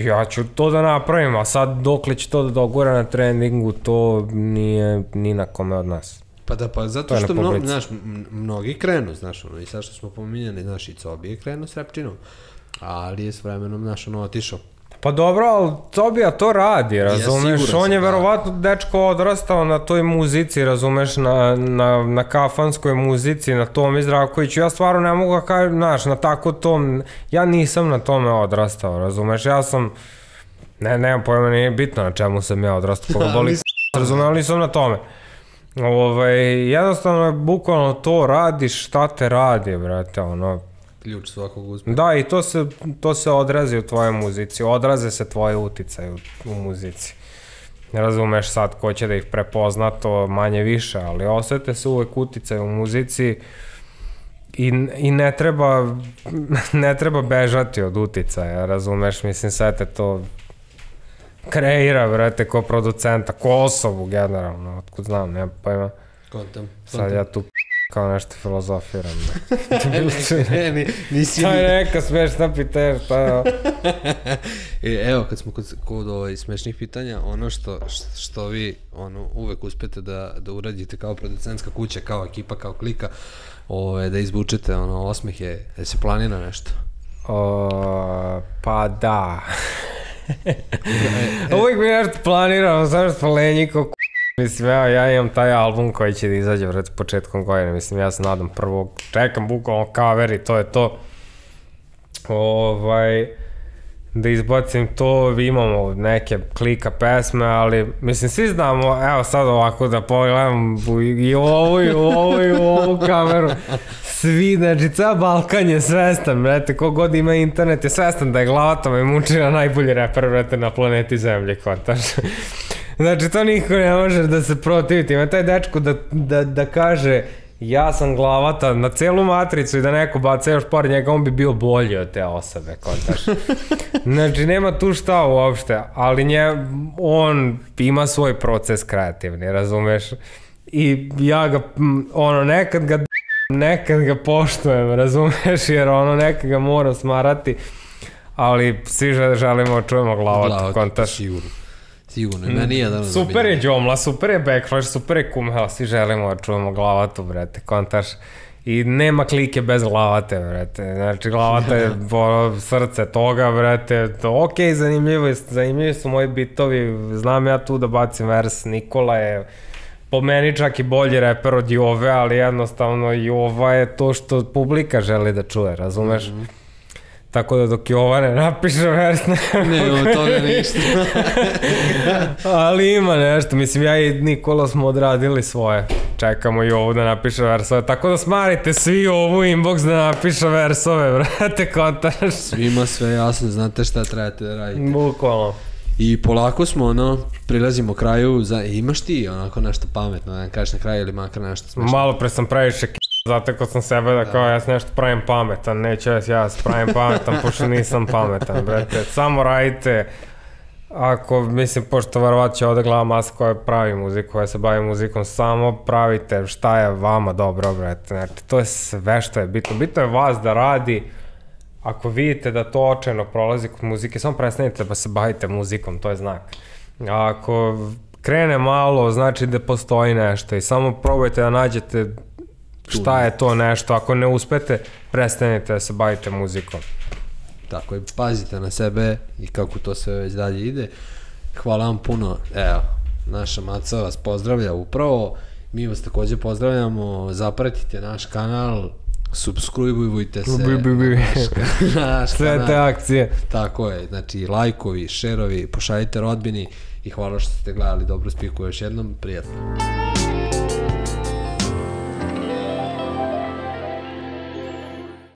Ja ću to da napravim, a sad dokle će to da dogura na trendingu, to nije ni na kome od nas. Pa da, pa zato što, znaš, mnogi krenu, znaš, ono, i sad što smo pominjali, znaš, i Cobi je krenuo s repčinom, ali je s vremenom, znaš, ono, otišao. Pa dobro, ali Cobija to radi, razumeš, on je verovatno dečko odrastao na toj muzici, razumeš, na kafanskoj muzici, na tom Izrakoviću, ja stvarno ne mogu da kažem, znaš, na tako tom, ja nisam na tome odrastao, razumeš, ja sam Ne, nemam pojma, nije bitno na čemu sam ja odrastao, boli s***, razumeli sam na tome. Jednostavno je bukvalno to radiš, šta te radi, brate, ono... Ključ svakog uspeha. Da, i to se odrazi u tvojoj muzici, odraze se tvoje uticaje u muzici. Ne razumeš sad ko će da ih prepozna, to manje više, ali osete se uvek uticaje u muzici i ne treba bežati od uticaja, razumeš, mislim, sve te to... kreira, vrete, ko producenta, ko osobu, generalno, otkud znam, nema pojma. Kontam. Sad ja tu kao nešto filozofiram. To je neka smešna pitanja, šta je. Evo, kad smo kod smešnih pitanja, ono što vi uvek uspete da uradite kao producentska kuća, kao ekipa, kao klika, da izvučete osmehe, da se planira nešto? Pa da. Uvijek mi nešto planiram, sam nešto lenji ko k***. Mislim, evo, ja imam taj album koji će da izađe početkom godine, mislim, ja se nadam prvog, čekam bukvalno cover i to je to. Da izbacim to, imamo neke klika pesme, ali, mislim, svi znamo, evo sad ovako da pogledam i ovu kameru, svi, znači, ceo Balkan je svestan, brete, ko god ima internet je svestan da je Glavatama i Mučina najbolji reper, brete, na planeti Zemlje, kontaš. Znači, to niko ne može da se protiviti, ima taj dečko da kaže... ja sam Glavata na celu matricu i da neko baca još par njega, on bi bio bolji od te osobe, kontaš. Znači, nema tu šta uopšte, ali on ima svoj proces kreativni, razumeš? I ja ga, nekad ga poštujem, razumeš? Jer nekad ga moram smarati, ali svi želimo da čujemo Glavatu, kontaš. Super je Đomla, super je Bekfleš, super je Kumhel, svi želimo da čujemo Glavatu, brete, kontaš. I nema klike bez Glavate, brete, znači Glavata je srce toga, brete. Ok, zanimljivi su moji bitovi, znam ja tu da bacim vers, Nikola je po meni čak i bolji reper od Jove, ali jednostavno Jova je to što publika želi da čuje, razumeš? Tako da dok Jova ne napiše vers, ne, od toga ništa. Ali ima nešto, mislim, ja i Nikola smo odradili svoje. Čekamo Jovu da napiše versove, tako da smarite svi ovu inbox da napiše versove, brate, kontaš. Svima sve jasno, znate šta trebate da radite. Bukvalno. I polako smo, prilazimo kraju, imaš ti onako nešto pametno, da kažeš na kraju ili makar nešto smešno? Malo pre sam previše k***. Zatekao sam sebe da kao ja nešto pravim pametan, neću ja pravim pametan, pošto nisam pametan, brete. Samo radite, ako, mislim, pošto varovat će ovde glava masa koja pravi muziku, koja se bavi muzikom, samo pravite šta je vama dobro, brete. Znači, to je sve što je bitno. Bitno je vas da radi, ako vidite da to očajno prolazi kod muzike, samo prestanite da se bavite muzikom, to je znak. Ako krene malo, znači da postoji nešto i samo probajte da nađete šta je to nešto, ako ne uspete, prestanite da se bavite muzikom. Tako je, pazite na sebe i kako to sve već dalje ide. Hvala vam puno, evo, naša maca vas pozdravlja upravo, mi vas takođe pozdravljamo, zapratite naš kanal, subscribe-ujte se na naš kanal. Sve te akcije. Tako je, znači lajkovi, šerovi, pošaljite rodbini i hvala što ste gledali Dobru spiku još jednom, prijatno.